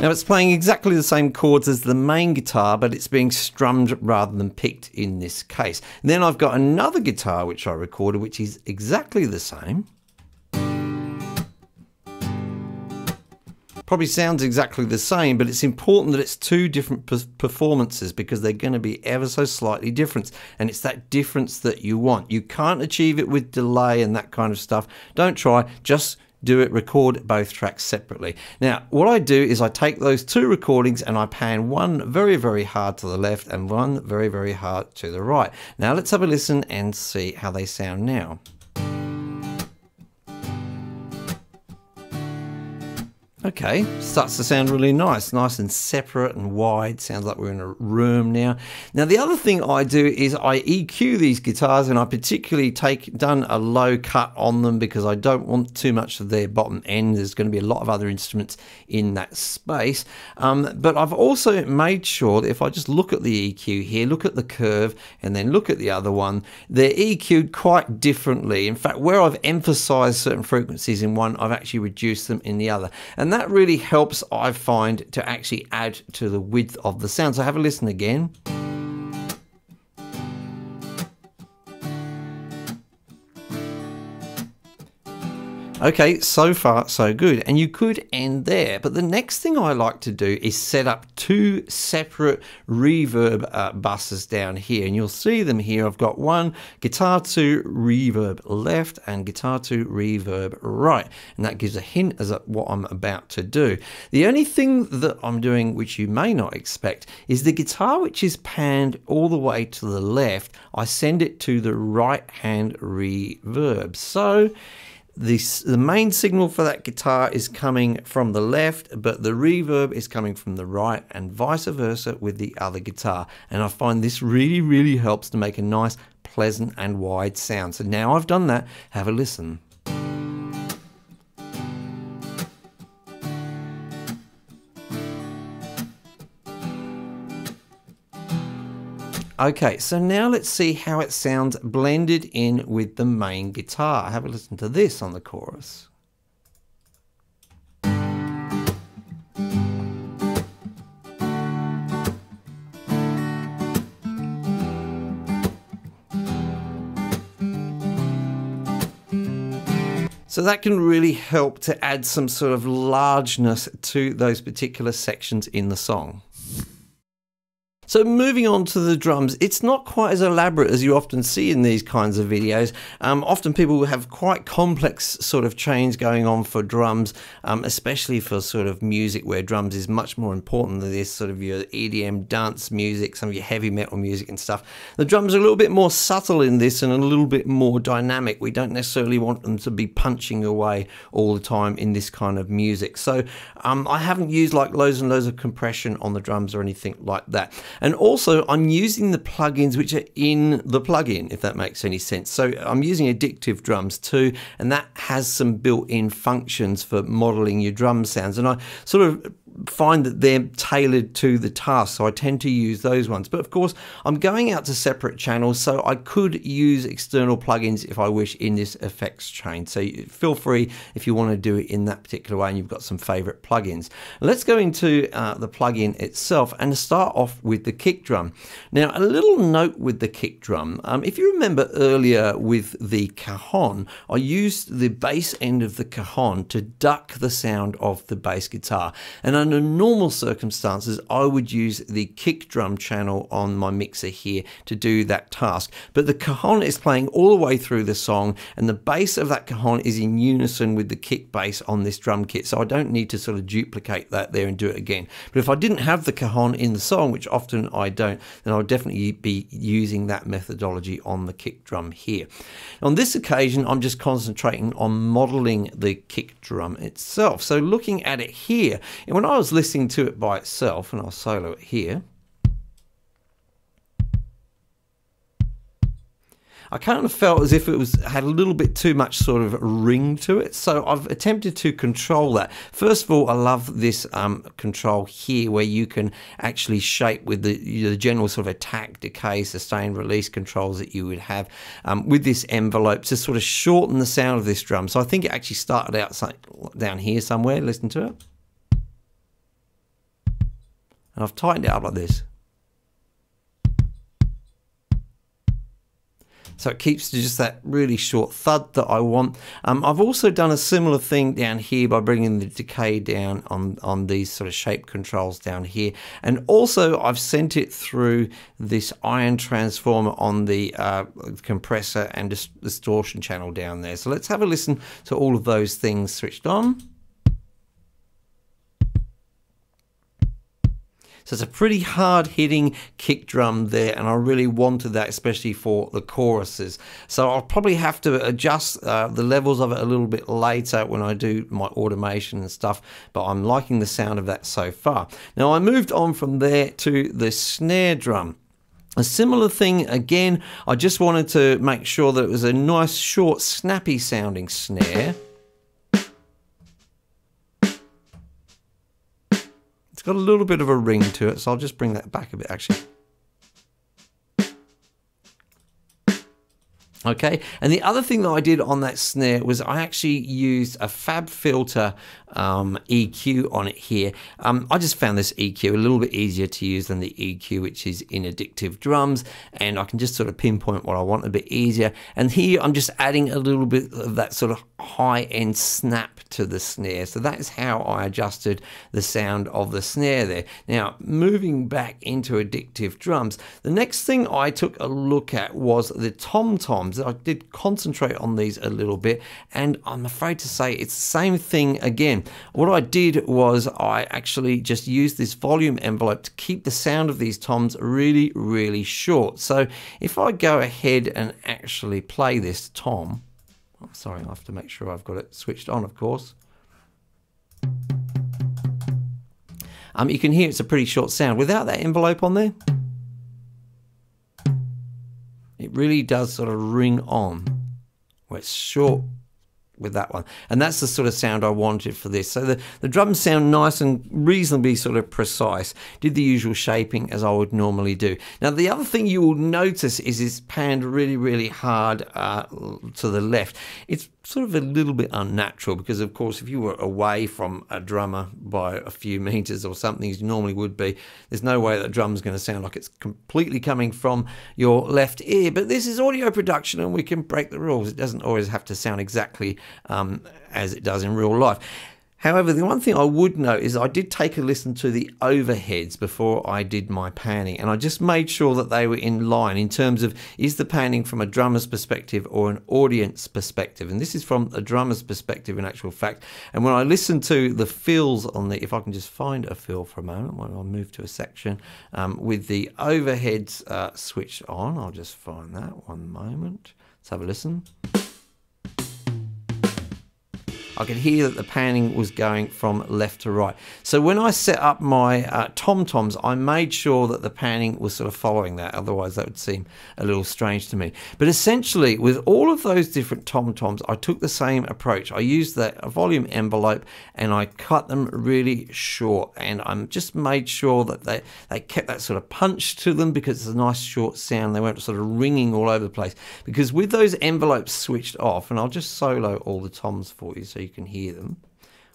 Now it's playing exactly the same chords as the main guitar, but it's being strummed rather than picked in this case. And then I've got another guitar which I recorded, which is exactly the same. Probably sounds exactly the same, but it's important that it's two different performances, because they're going to be ever so slightly different, and it's that difference that you want. You can't achieve it with delay and that kind of stuff. Don't try, just do it, record both tracks separately. Now, what I do is I take those two recordings and I pan one very, very hard to the left and one very, very hard to the right. Now let's have a listen and see how they sound now. Okay, starts to sound really nice, nice and separate and wide. Sounds like we're in a room now. Now, the other thing I do is I E Q these guitars, and I particularly take done a low cut on them because I don't want too much of their bottom end. There's going to be a lot of other instruments in that space. Um, but I've also made sure that if I just look at the E Q here, look at the curve, and then look at the other one, they're E Q'd quite differently. In fact, where I've emphasized certain frequencies in one, I've actually reduced them in the other. And And that really helps, I find, to actually add to the width of the sound. So have a listen again. Okay, so far so good, and you could end there, but the next thing I like to do is set up two separate reverb uh, buses down here, and you'll see them here. I've got one guitar two reverb left and guitar two reverb right, and that gives a hint as to what I'm about to do. The only thing that I'm doing, which you may not expect, is the guitar which is panned all the way to the left, I send it to the right hand reverb. So This, the main signal for that guitar is coming from the left, but the reverb is coming from the right, and vice versa with the other guitar. And I find this really, really helps to make a nice, pleasant and wide sound. So now I've done that, have a listen. Okay, so now let's see how it sounds blended in with the main guitar. Have a listen to this on the chorus. So that can really help to add some sort of largeness to those particular sections in the song. So moving on to the drums, it's not quite as elaborate as you often see in these kinds of videos. Um, often people have quite complex sort of change going on for drums, um, especially for sort of music where drums is much more important than this sort of your E D M dance music, some of your heavy metal music and stuff. The drums are a little bit more subtle in this and a little bit more dynamic. We don't necessarily want them to be punching away all the time in this kind of music. So um, I haven't used like loads and loads of compression on the drums or anything like that. And also I'm using the plugins which are in the plugin, if that makes any sense. So I'm using Addictive Drums two, and that has some built-in functions for modeling your drum sounds. And I sort of find that they're tailored to the task, so I tend to use those ones. But of course, I'm going out to separate channels, so I could use external plugins if I wish in this effects chain. So feel free if you want to do it in that particular way and you've got some favorite plugins. Let's go into uh, the plugin itself and start off with the kick drum. Now, a little note with the kick drum. Um, if you remember earlier with the cajon, I used the bass end of the cajon to duck the sound of the bass guitar. And under normal circumstances, I would use the kick drum channel on my mixer here to do that task. But the cajon is playing all the way through the song, and the bass of that cajon is in unison with the kick bass on this drum kit. So I don't need to sort of duplicate that there and do it again. But if I didn't have the cajon in the song, which often I don't, then I'll definitely be using that methodology on the kick drum here. On this occasion, I'm just concentrating on modeling the kick drum itself. So looking at it here, and when I I was listening to it by itself, and I'll solo it here, I kind of felt as if it was had a little bit too much sort of ring to it, so I've attempted to control that. First of all, I love this um, control here where you can actually shape with the, you know, the general sort of attack, decay, sustain, release controls that you would have um, with this envelope to sort of shorten the sound of this drum. So I think it actually started out down here somewhere. Listen to it. And I've tightened it up like this. So it keeps to just that really short thud that I want. Um, I've also done a similar thing down here by bringing the decay down on, on these sort of shape controls down here. And also I've sent it through this ion transformer on the uh, compressor and distortion channel down there. So let's have a listen to all of those things switched on. So it's a pretty hard hitting kick drum there, and I really wanted that, especially for the choruses. So I'll probably have to adjust uh, the levels of it a little bit later when I do my automation and stuff, but I'm liking the sound of that so far. Now I moved on from there to the snare drum. A similar thing again, I just wanted to make sure that it was a nice, short, snappy sounding snare. It's got a little bit of a ring to it, so I'll just bring that back a bit actually. Okay, and the other thing that I did on that snare was I actually used a FabFilter um, E Q on it here. Um, I just found this E Q a little bit easier to use than the E Q, which is in Addictive Drums, and I can just sort of pinpoint what I want a bit easier. And here I'm just adding a little bit of that sort of high-end snap to the snare. So that is how I adjusted the sound of the snare there. Now, moving back into Addictive Drums, the next thing I took a look at was the tom-tom. I did concentrate on these a little bit, and I'm afraid to say it's the same thing again. What I did was I actually just used this volume envelope to keep the sound of these toms really, really short. So if I go ahead and actually play this tom, oh, sorry, I have to make sure I've got it switched on, of course. Um, you can hear it's a pretty short sound. Without that envelope on there, it really does sort of ring on, where it's short with that one. And that's the sort of sound I wanted for this. So the, the drums sound nice and reasonably sort of precise. Did the usual shaping as I would normally do. Now the other thing you will notice is it's panned really, really hard uh, to the left. It's sort of a little bit unnatural because, of course, if you were away from a drummer by a few meters or something, as you normally would be, there's no way that a drum's going to sound like it's completely coming from your left ear. But this is audio production and we can break the rules. It doesn't always have to sound exactly um, as it does in real life. However, the one thing I would note is I did take a listen to the overheads before I did my panning, and I just made sure that they were in line in terms of, is the panning from a drummer's perspective or an audience perspective? And this is from a drummer's perspective in actual fact. And when I listened to the fills on the, if I can just find a fill for a moment, when I move to a section um, with the overheads uh, switched on, I'll just find that one moment. Let's have a listen. I could hear that the panning was going from left to right. So when I set up my uh, tom-toms, I made sure that the panning was sort of following that. Otherwise, that would seem a little strange to me. But essentially, with all of those different tom-toms, I took the same approach. I used that volume envelope and I cut them really short. And I just made sure that they, they kept that sort of punch to them because it's a nice short sound. They weren't sort of ringing all over the place. Because with those envelopes switched off, and I'll just solo all the toms for you so you can hear them.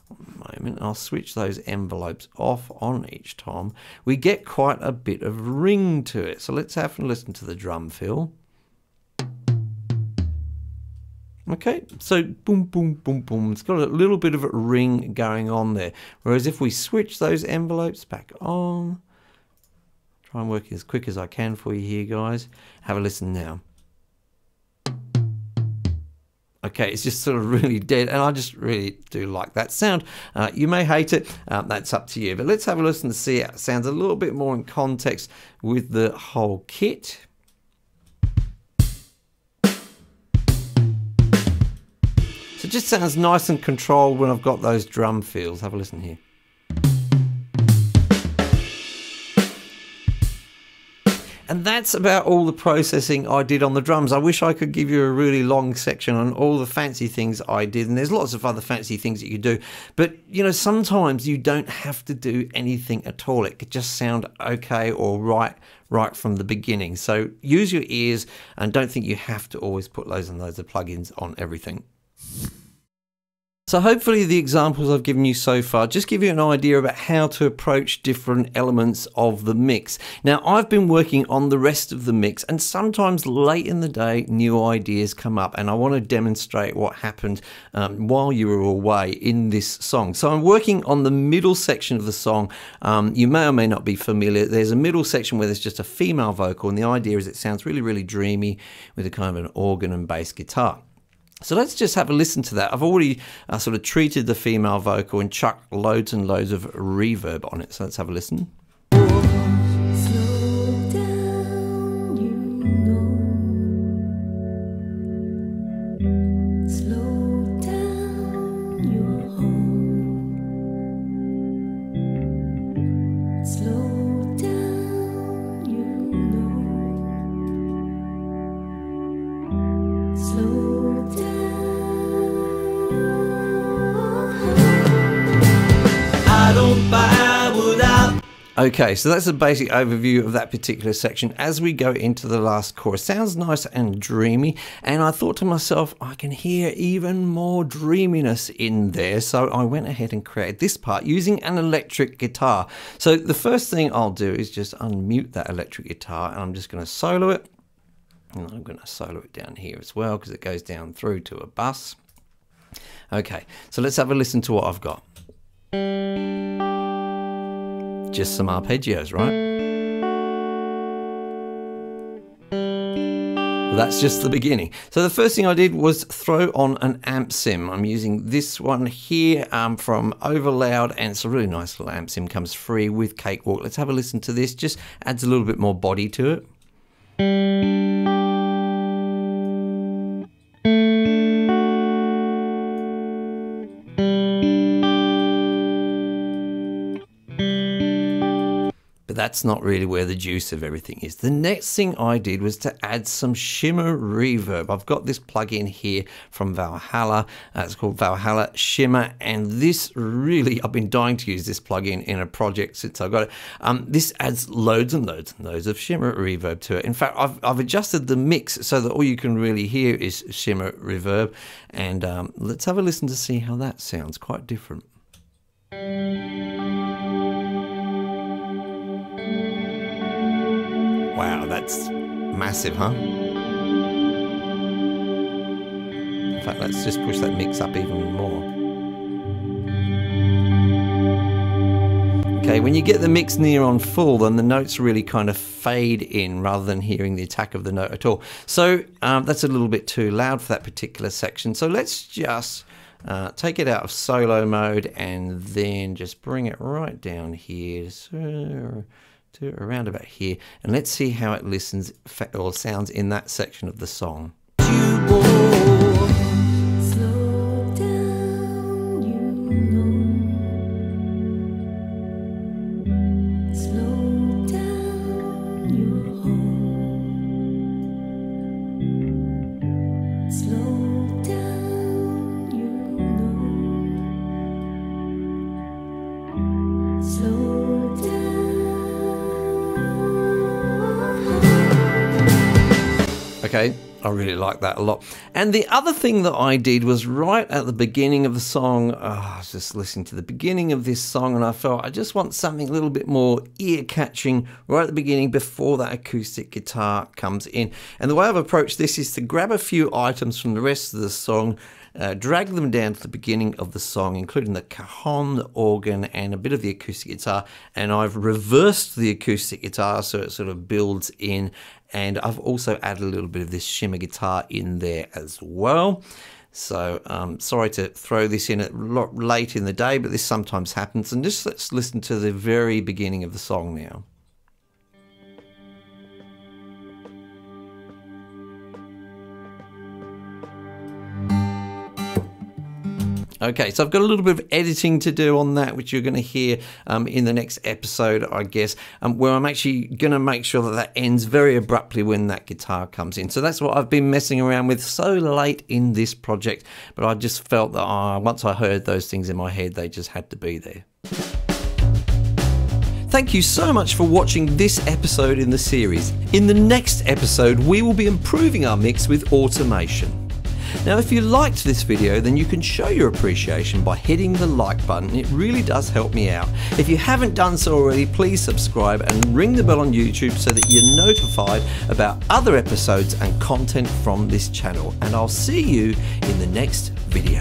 One moment, I'll switch those envelopes off on each tom. We get quite a bit of ring to it. So let's have a listen to the drum fill. Okay, so boom, boom, boom, boom. It's got a little bit of a ring going on there. Whereas if we switch those envelopes back on, try and work as quick as I can for you here, guys. Have a listen now. Okay, it's just sort of really dead, and I just really do like that sound. Uh, you may hate it, um, that's up to you. But let's have a listen to see how it sounds a little bit more in context with the whole kit. So it just sounds nice and controlled when I've got those drum fills. Have a listen here. And that's about all the processing I did on the drums. I wish I could give you a really long section on all the fancy things I did, and there's lots of other fancy things that you do, but you know, sometimes you don't have to do anything at all. It could just sound okay or right right from the beginning. So use your ears and don't think you have to always put loads and loads of plugins on everything. So hopefully the examples I've given you so far just give you an idea about how to approach different elements of the mix. Now I've been working on the rest of the mix, and sometimes late in the day new ideas come up and I want to demonstrate what happened um, while you were away in this song. So I'm working on the middle section of the song. Um, you may or may not be familiar. There's a middle section where there's just a female vocal, and the idea is it sounds really, really dreamy with a kind of an organ and bass guitar. So let's just have a listen to that. I've already uh, sort of treated the female vocal and chucked loads and loads of reverb on it. So let's have a listen. Okay, so that's a basic overview of that particular section. As we go into the last chorus, sounds nice and dreamy, and I thought to myself, I can hear even more dreaminess in there, so I went ahead and created this part using an electric guitar. So the first thing I'll do is just unmute that electric guitar, and I'm just going to solo it, and I'm going to solo it down here as well because it goes down through to a bass. Okay, so let's have a listen to what I've got. Just some arpeggios, right? Well, that's just the beginning. So the first thing I did was throw on an amp sim. I'm using this one here um, from Overloud, and it's a really nice little amp sim, comes free with Cakewalk. Let's have a listen to this, just adds a little bit more body to it. That's not really where the juice of everything is. The next thing I did was to add some shimmer reverb. I've got this plugin here from Valhalla. Uh, it's called Valhalla Shimmer, and this really, I've been dying to use this plugin in a project since I got it. Um, this adds loads and loads and loads of shimmer reverb to it. In fact, I've, I've adjusted the mix so that all you can really hear is shimmer reverb, and um, let's have a listen to see how that sounds. Quite different. Wow, that's massive, huh? In fact, let's just push that mix up even more. Okay, when you get the mix near on full, then the notes really kind of fade in rather than hearing the attack of the note at all. So um, that's a little bit too loud for that particular section. So let's just uh, take it out of solo mode and then just bring it right down here. So, to around about here, and let's see how it listens or sounds in that section of the song. Okay, I really like that a lot. And the other thing that I did was right at the beginning of the song, oh, I was just listening to the beginning of this song and I felt I just want something a little bit more ear-catching right at the beginning before that acoustic guitar comes in. And the way I've approached this is to grab a few items from the rest of the song, Uh, drag them down to the beginning of the song, including the cajon, the organ, and a bit of the acoustic guitar. And I've reversed the acoustic guitar so it sort of builds in. And I've also added a little bit of this shimmer guitar in there as well. So um, sorry to throw this in a lot late in the day, but this sometimes happens. And just let's listen to the very beginning of the song now. Okay, so I've got a little bit of editing to do on that, which you're going to hear um, in the next episode, I guess, um, where I'm actually going to make sure that that ends very abruptly when that guitar comes in. So that's what I've been messing around with so late in this project, but I just felt that oh, once I heard those things in my head, they just had to be there. Thank you so much for watching this episode in the series. In the next episode, we will be improving our mix with automation. Now, if you liked this video, then you can show your appreciation by hitting the like button. It really does help me out. If you haven't done so already, please subscribe and ring the bell on YouTube so that you're notified about other episodes and content from this channel. And I'll see you in the next video.